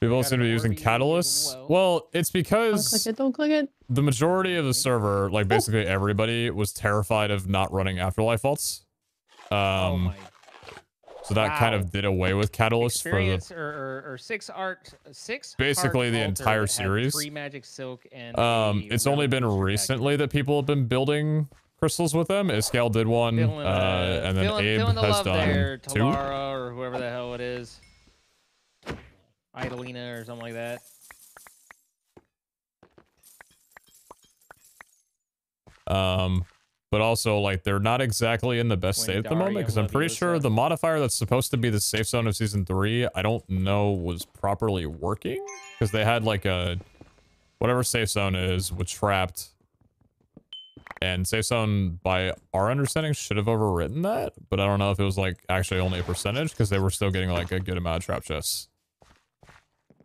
People seem to be using catalysts. Well, it's because don't click it, don't click it. The majority of the server, like basically everybody, was terrified of not running afterlife vaults. Um, oh my. So that wow. kind of did away with catalysts Experience for the or, or, or six art six. Basically, the entire series. Three magic silk and um, it's only been recently that people have been building crystals with them. Iskall did one, feeling, uh, and then feeling, Abe feeling the has done there, two. Talara or whoever the hell it is. Idolina or something like that. Um, but also, like, they're not exactly in the best when state at the moment, because I'm pretty sure the modifier that's supposed to be the safe zone of season three, I don't know was properly working, because they had, like, a whatever safe zone is was trapped, and safe zone, by our understanding, should have overwritten that, but I don't know if it was, like, actually only a percentage, because they were still getting, like, a good amount of trap chests.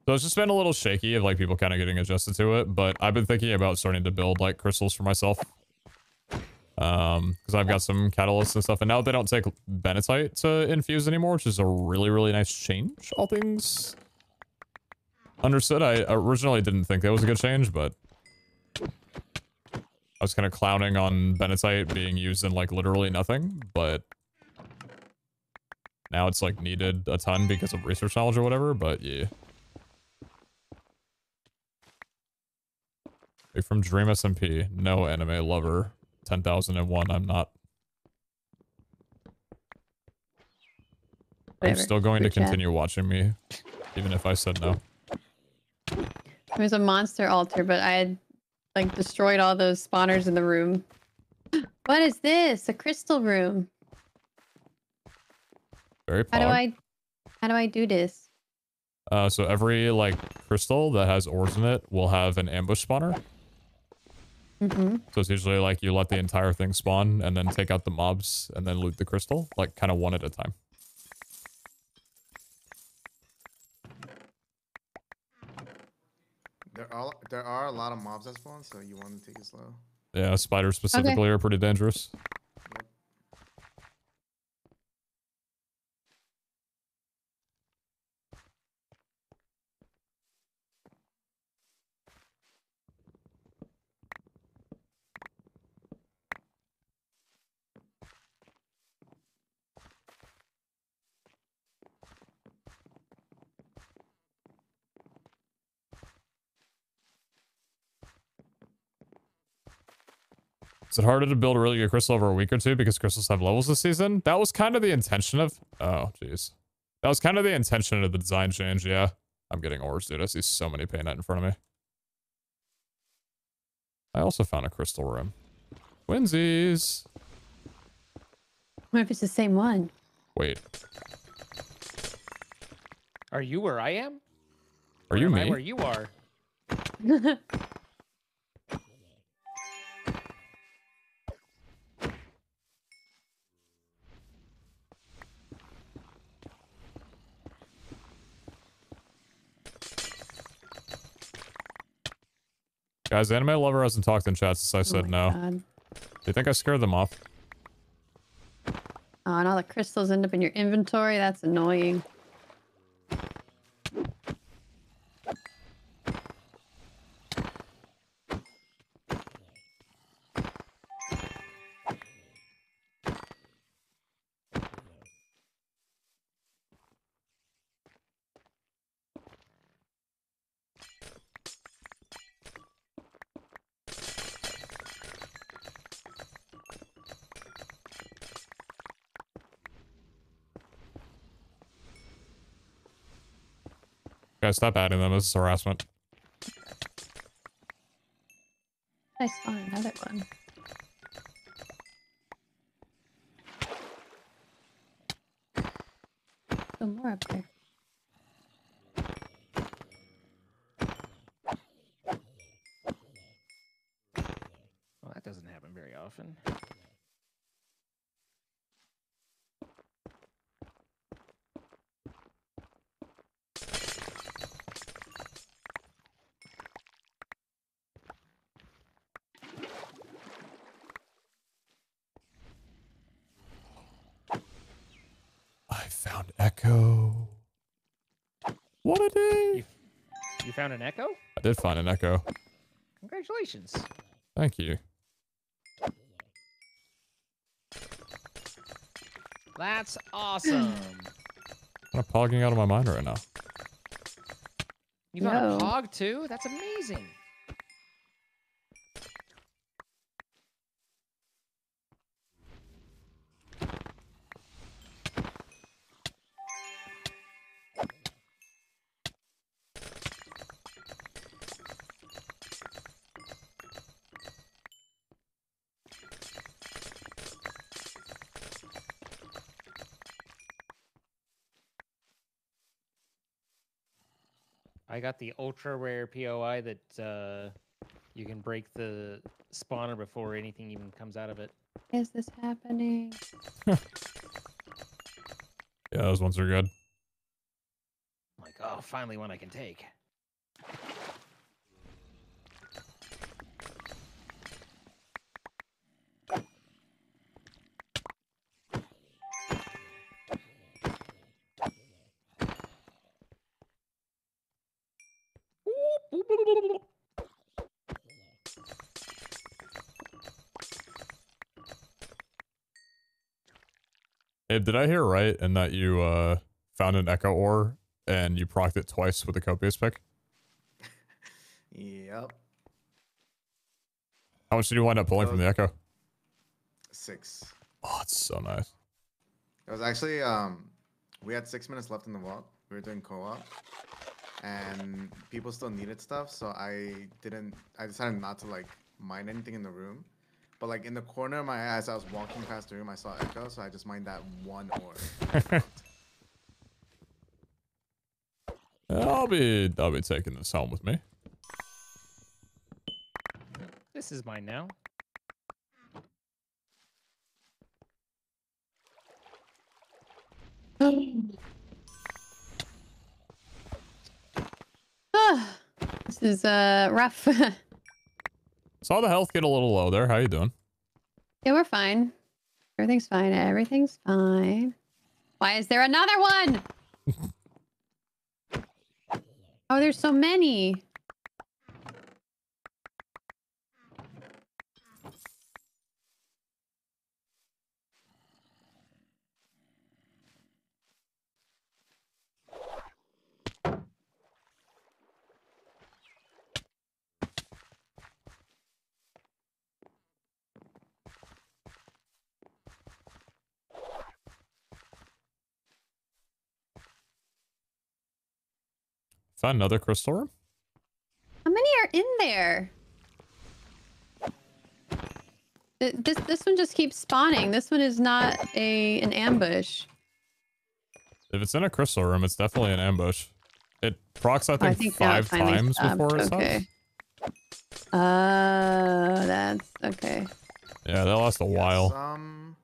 So it's just been a little shaky of like people kind of getting adjusted to it, but I've been thinking about starting to build like crystals for myself. Um, because I've got some catalysts and stuff, and now they don't take Benitite to infuse anymore, which is a really, really nice change, all things understood. I originally didn't think that was a good change, but I was kind of clowning on Benitite being used in like literally nothing, but now it's like needed a ton because of research knowledge or whatever, but yeah. From Dream S M P, no anime lover, ten thousand one, I'm not. Whatever. I'm still going Good to continue chat. Watching me, even if I said no. There's a monster altar, but I had like destroyed all those spawners in the room. What is this? A crystal room. Very fog. How do I, how do I do this? Uh, so every like crystal that has ores in it will have an ambush spawner. Mm-hmm. So it's usually like you let the entire thing spawn and then take out the mobs and then loot the crystal, like kind of one at a time. There are there are a lot of mobs that spawn, so you want to take it slow. Yeah, spiders specifically okay. are pretty dangerous. Is it harder to build a really good crystal over a week or two because crystals have levels this season? That was kind of the intention of... Oh, jeez. That was kind of the intention of the design change, yeah. I'm getting ores, dude. I see so many paint out in front of me. I also found a crystal room. Twinsies! What if it's the same one? Wait. Are you where I am? Are you me? Or am I where you are? Guys, anime lover hasn't talked in chat since I said oh no. God. Do you think I scared them off? Uh, Oh, and all the crystals end up in your inventory? That's annoying. Stop adding them. This is harassment. I saw another one. Still more up there. Well, that doesn't happen very often. Found an echo? I did find an echo. Congratulations. Thank you. That's awesome. I'm pogging out of my mind right now. You found a pog too? That's amazing. I got the ultra rare P O I that uh, you can break the spawner before anything even comes out of it. Is this happening? Yeah, those ones are good. Like, oh, finally one I can take. Abe, did I hear right in that you uh, found an echo ore and you procced it twice with a copious pick? Yep. How much did you wind up pulling oh, from the echo? Six. Oh, it's so nice. It was actually, um, we had six minutes left in the vault. We were doing co-op and people still needed stuff. So I didn't, I decided not to like mine anything in the room. But like in the corner of my eye, as I was walking past the room, I saw echo, so I just mined that one ore. I'll be, I'll be taking this home with me. This is mine now. Oh, this is uh rough. Saw the health get a little low there. How you doing? Yeah, we're fine. Everything's fine. Everything's fine. Why is there another one? Oh, there's so many. Found another crystal room? How many are in there? This this one just keeps spawning. This one is not a an ambush. If it's in a crystal room, it's definitely an ambush. It procs, I think, oh, I think five times stopped. Before it okay. stops. Uh, that's okay. Yeah, that lasts a yeah, while. Some,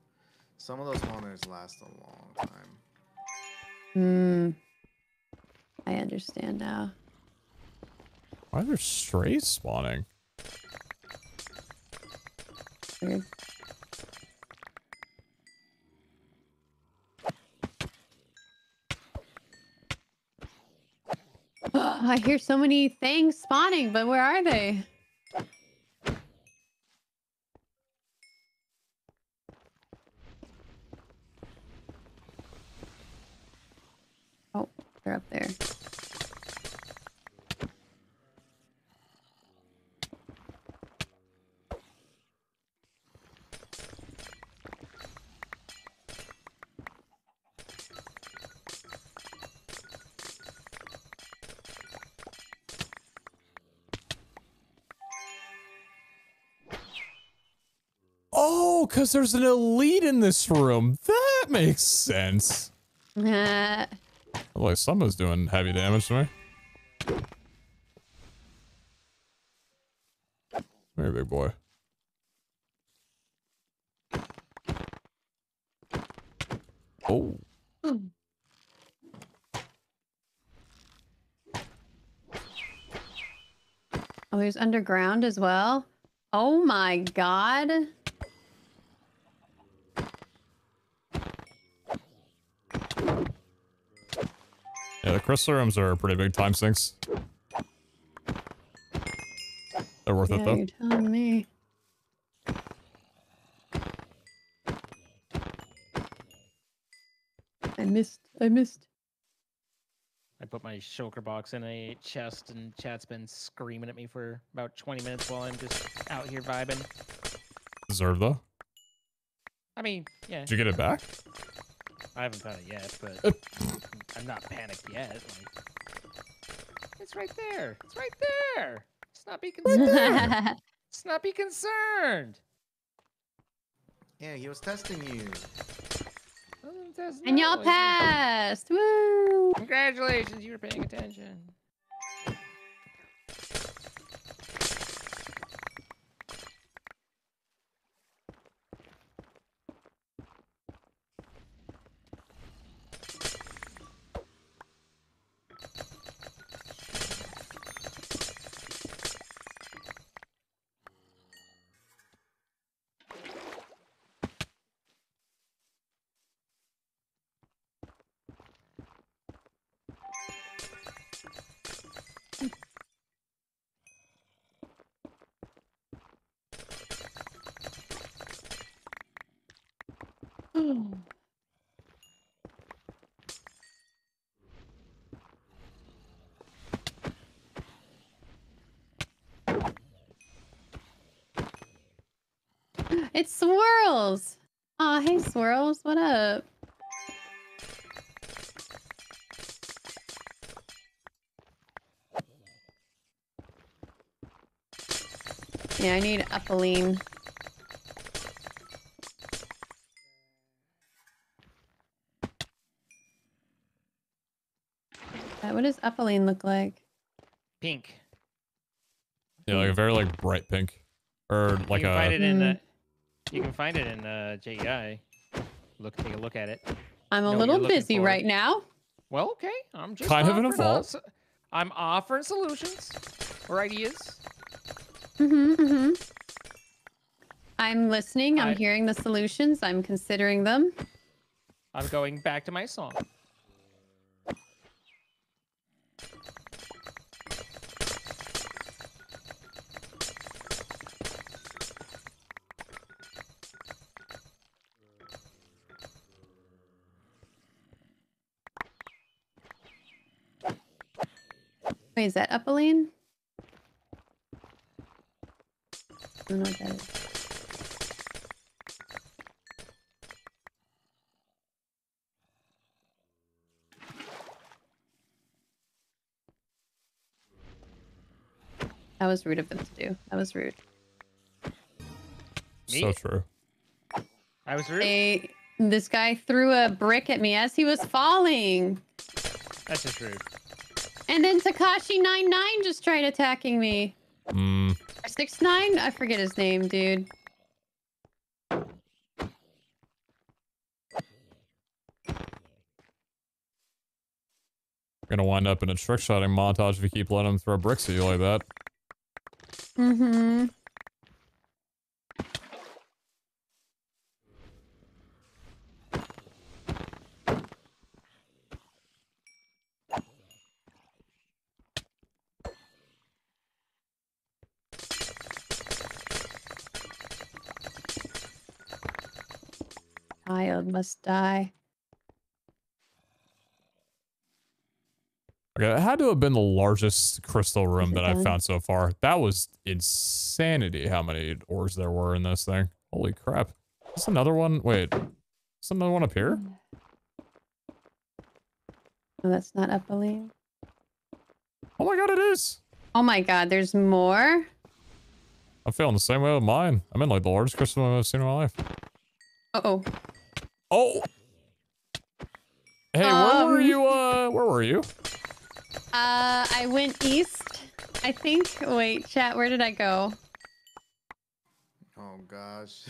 some of those spawners last a long time. Hmm. I understand now. Why are there strays spawning? Weird. Oh, I hear so many things spawning, but where are they? Oh, they're up there. Because there's an elite in this room. That makes sense. Like uh, someone's doing heavy damage to me. Come here, big boy. Oh. Mm. Oh, he's underground as well. Oh my god. Yeah, the crystal rooms are pretty big time sinks. They're worth yeah, it though. You're telling me. I missed. I missed. I put my shulker box in a chest, and chat's been screaming at me for about twenty minutes while I'm just out here vibing. Deserve though. I mean, yeah. Did you get it back? I haven't found it yet, but. Uh I'm not panicked yet. Like, it's right there. It's right there. Let's not be concerned. Let's not be concerned. Yeah, he was testing you. And y'all passed. Woo! Congratulations, you were paying attention. It's Swirls! Aw, oh, hey Swirls, what up? Yeah, I need Ephaline. What does Opaline look like? Pink. Yeah, like a very like bright pink, or like you can a. Find it in the, you can find it in uh, J E I. Look, take a look at it. I'm a know little busy for. right now. Well, okay, I'm just kind of in a fault. I'm offering solutions or ideas. Mhm, mhm. I'm listening. I'm, I'm hearing the solutions. I'm considering them. I'm going back to my song. Wait, is that Epaline? I don't know what that is. That was rude of them to do. That was rude. Me? So true. I was rude. They, this guy threw a brick at me as he was falling. That's just rude. And then Takashi nine nine just tried attacking me. Mm. Or six nine? I forget his name, dude. We're gonna wind up in a trick-shotting montage if you keep letting him throw bricks at you like that. Mm-hmm. dog must die. Okay, that had to have been the largest crystal room that I've found so far. That was insanity how many ores there were in this thing. Holy crap. Is another one? Wait. Is another one up here? No, that's not Ephaline. Oh my god, it is! Oh my god, there's more? I'm feeling the same way with mine. I'm in like the largest crystal I've seen in my life. Uh-oh. Oh! Hey, um, where were you, uh, where were you? Uh, I went east, I think. Wait, chat, where did I go? Oh, gosh.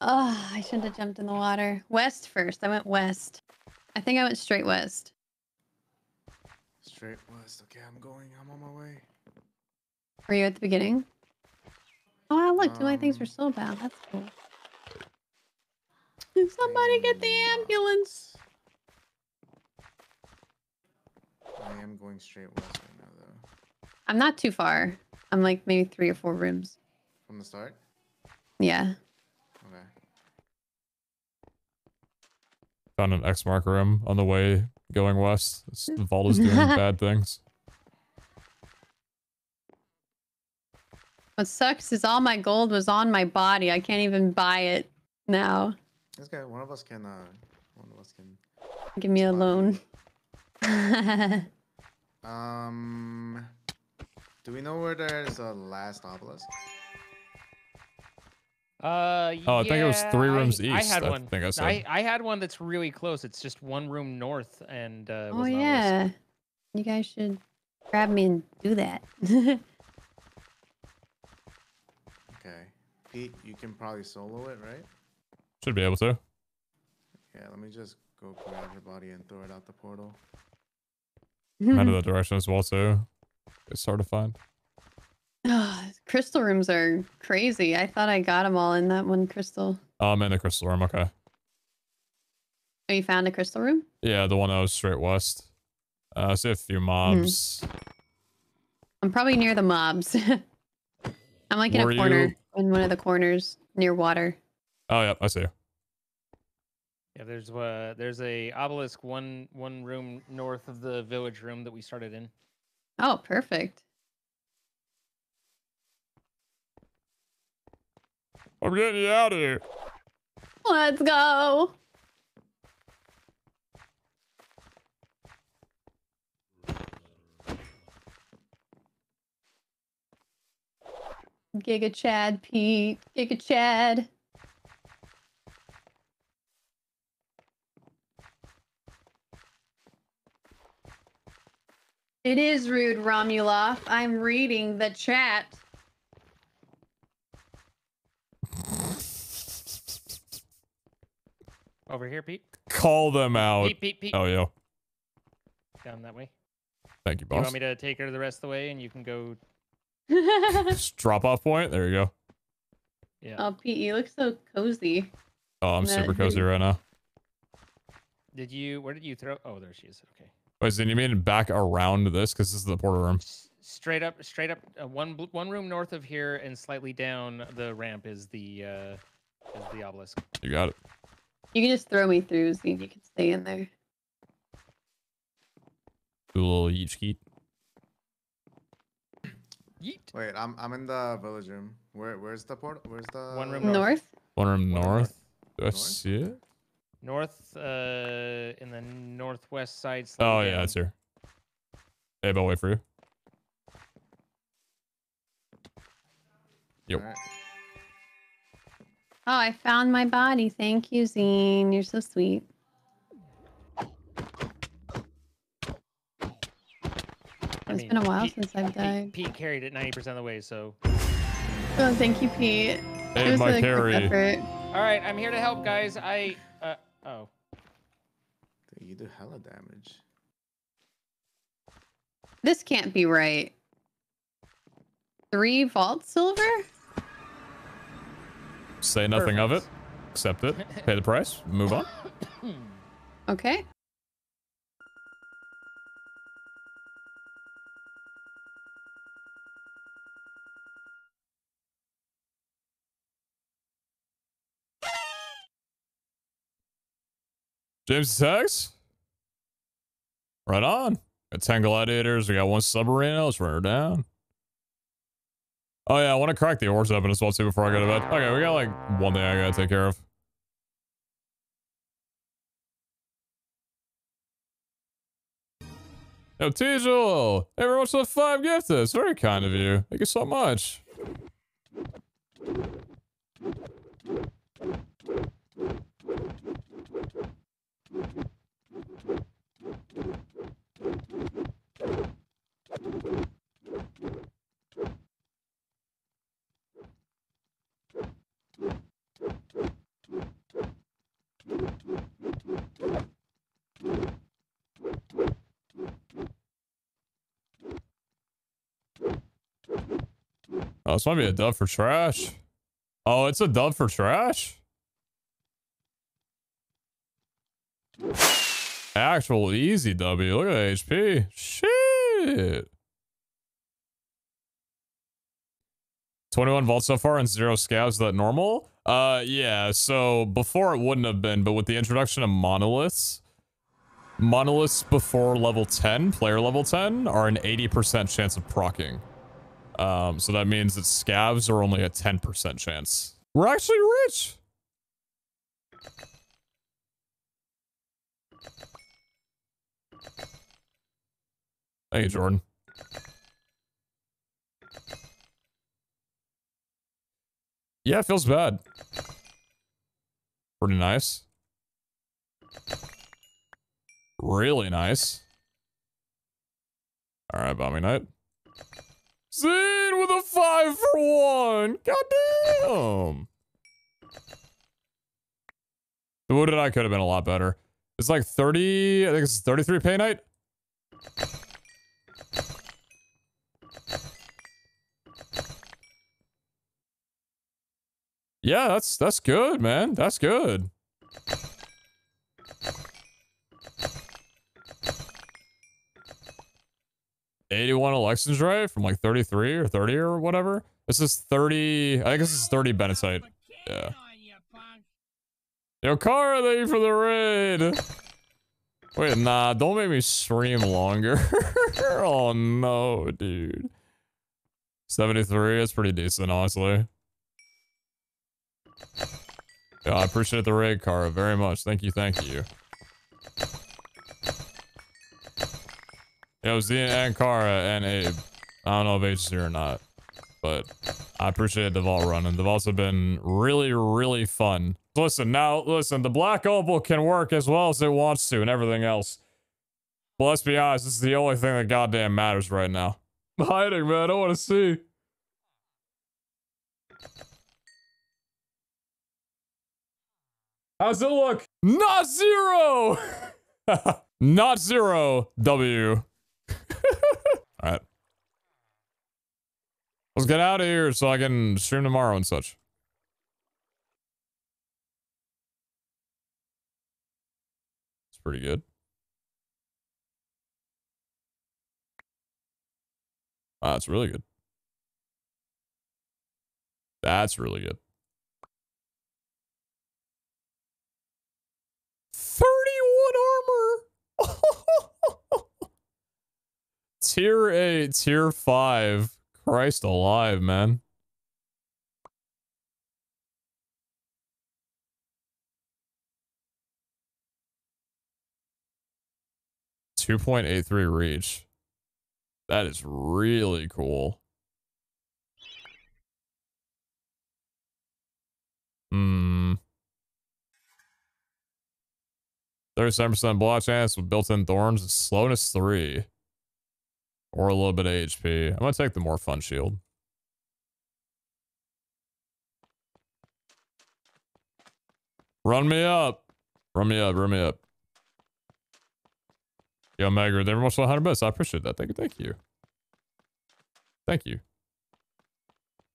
Oh, I shouldn't have jumped in the water. West first. I went west. I think I went straight west. Straight west. Okay, I'm going. I'm on my way. Were you at the beginning? Oh, wow, look. Two um, of my things were sold out. That's cool. Somebody get the ambulance. I am going straight west right now, though. I'm not too far. I'm like maybe three or four rooms. From the start? Yeah. Okay. Found an X mark room on the way going west. It's, the vault is doing bad things. What sucks is all my gold was on my body. I can't even buy it now. This guy, one of us can. Uh, one of us can. Give me a loan. um, do we know where there's a last obelisk? Uh, yeah, oh, I think it was three rooms I, east. I had I one. Think I, said. I I had one that's really close. It's just one room north, and uh, oh was not yeah, listed. You guys should grab me and do that. Okay, Pete, you can probably solo it, right? Should be able to. Yeah, let me just go grab your body and throw it out the portal. Out of that direction as well, too. It's hard to find. Oh, crystal rooms are crazy. I thought I got them all in that one crystal. Oh, I'm in a crystal room. Okay. Oh, you found a crystal room? Yeah, the one that was straight west. Uh, I see a few mobs. Hmm. I'm probably near the mobs. I'm like in Were a corner, you... in one of the corners near water. Oh, yeah, I see. Yeah, there's uh, there's a obelisk one one room north of the village room that we started in. Oh, perfect. I'm getting you out of here. Let's go. Giga Chad, Pete. Giga Chad. It is rude, Romuloff. I'm reading the chat. Over here, Pete. Call them out. Pete, Pete, Pete. Oh, yeah. Down that way. Thank you, boss. You want me to take her the rest of the way and you can go... Drop off point? There you go. Yeah. Oh, Pete, you look so cozy. Oh, I'm super cozy right now. Did you... Where did you throw... Oh, there she is. Okay. Wait, so you mean back around this? Because this is the portal room. Straight up, straight up. Uh, one one room north of here and slightly down the ramp is the, uh, is the obelisk. You got it. You can just throw me through, so you can stay in there. Do a little yeet-skeet. Yeet. Wait, I'm I'm in the village room. Where where's the portal? Where's the one room north? north? One room north. north. Do I north? see it? North, uh, in the northwest side. Oh yeah, down. That's here. Hey, I'll wait for you. Yep. Oh, I found my body. Thank you, Zine. You're so sweet. I mean, it's been a while Pete, since I've died. Pete, Pete carried it ninety percent of the way, so... Oh, thank you, Pete. Hey, it my carry. Alright, I'm here to help, guys. I... Uh, oh. Dude, you do hella damage. This can't be right. Three vault silver? Say nothing Perfect. of it, accept it, pay the price, move on. Okay. James attacks. Right on. Got ten gladiators. We got one submarine. Let's run her down. Oh yeah, I want to crack the oars open as well too before I go to bed. Okay, we got like one thing I gotta take care of. Yo, Tejal! Hey, everyone, for the five gifts. That's very kind of you. Thank you so much. Oh, this might be a dub for trash. Oh, it's a dub for trash? Actual easy W. Look at the H P. Shit. twenty-one vaults so far and zero scavs. Is that normal? Uh, yeah. So before it wouldn't have been, but with the introduction of monoliths, monoliths before level ten, player level ten, are an eighty percent chance of procking. Um, so that means that scavs are only a ten percent chance. We're actually rich. Thank you, Jordan. Yeah, it feels bad. Pretty nice. Really nice. All right, bombing night. Zine with a five for one. Goddamn. The wounded eye could have been a lot better. It's like thirty. I think it's thirty-three pay night. Yeah, that's that's good, man. That's good. eighty-one elections, right? From like thirty-three or thirty or whatever. This is thirty. I think this is thirty Benitite. Yeah. Yo, Kara, thank you for the raid. Wait, nah, don't make me stream longer. Oh no, dude. seventy-three, that's pretty decent, honestly. Yeah, I appreciate the raid, Kara, very much. Thank you, thank you. Yo, Zine and Kara and Abe. I don't know if Abe's here or not, but I appreciate the vault run, and the vaults have been really, really fun. Listen, now, listen, the Black Opal can work as well as it wants to and everything else. But let's be honest, this is the only thing that goddamn matters right now. I'm hiding, man. I don't want to see. How's it look? Not zero! Not zero, W. Alright. Let's get out of here so I can stream tomorrow and such. It's pretty good. Wow, that's really good. That's really good. thirty-one armor! Tier eight, tier five. Christ alive, man. two point eight three reach. That is really cool. Hmm. thirty-seven percent block chance with built-in thorns and slowness three. Or a little bit of H P. I'm going to take the more fun shield. Run me up. Run me up. Run me up. Yo, Megger, they're much one hundred bits. I appreciate that. Thank you. Thank you. Thank you.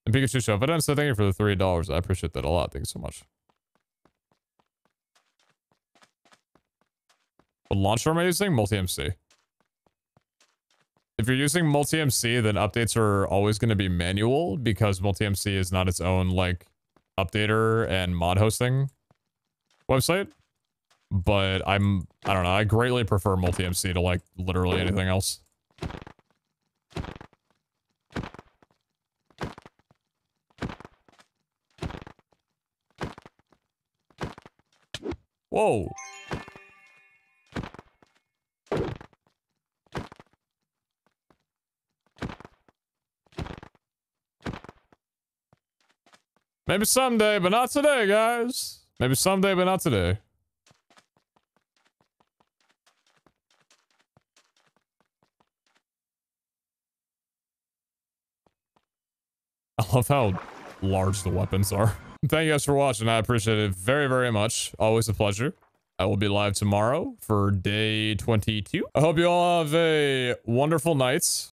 And Pikachu Show. But I didn't say thank you for the three dollars. I appreciate that a lot. Thank you so much. What launcher am I using? MultiMC. If you're using MultiMC, then updates are always going to be manual because MultiMC is not its own, like, updater and mod hosting website. but I'm, I don't know, I greatly prefer MultiMC to like literally anything else. Whoa. Maybe someday, but not today, guys. Maybe someday, but not today. I love how large the weapons are. Thank you guys for watching. I appreciate it very, very much. Always a pleasure. I will be live tomorrow for day twenty-two. I hope you all have a wonderful night.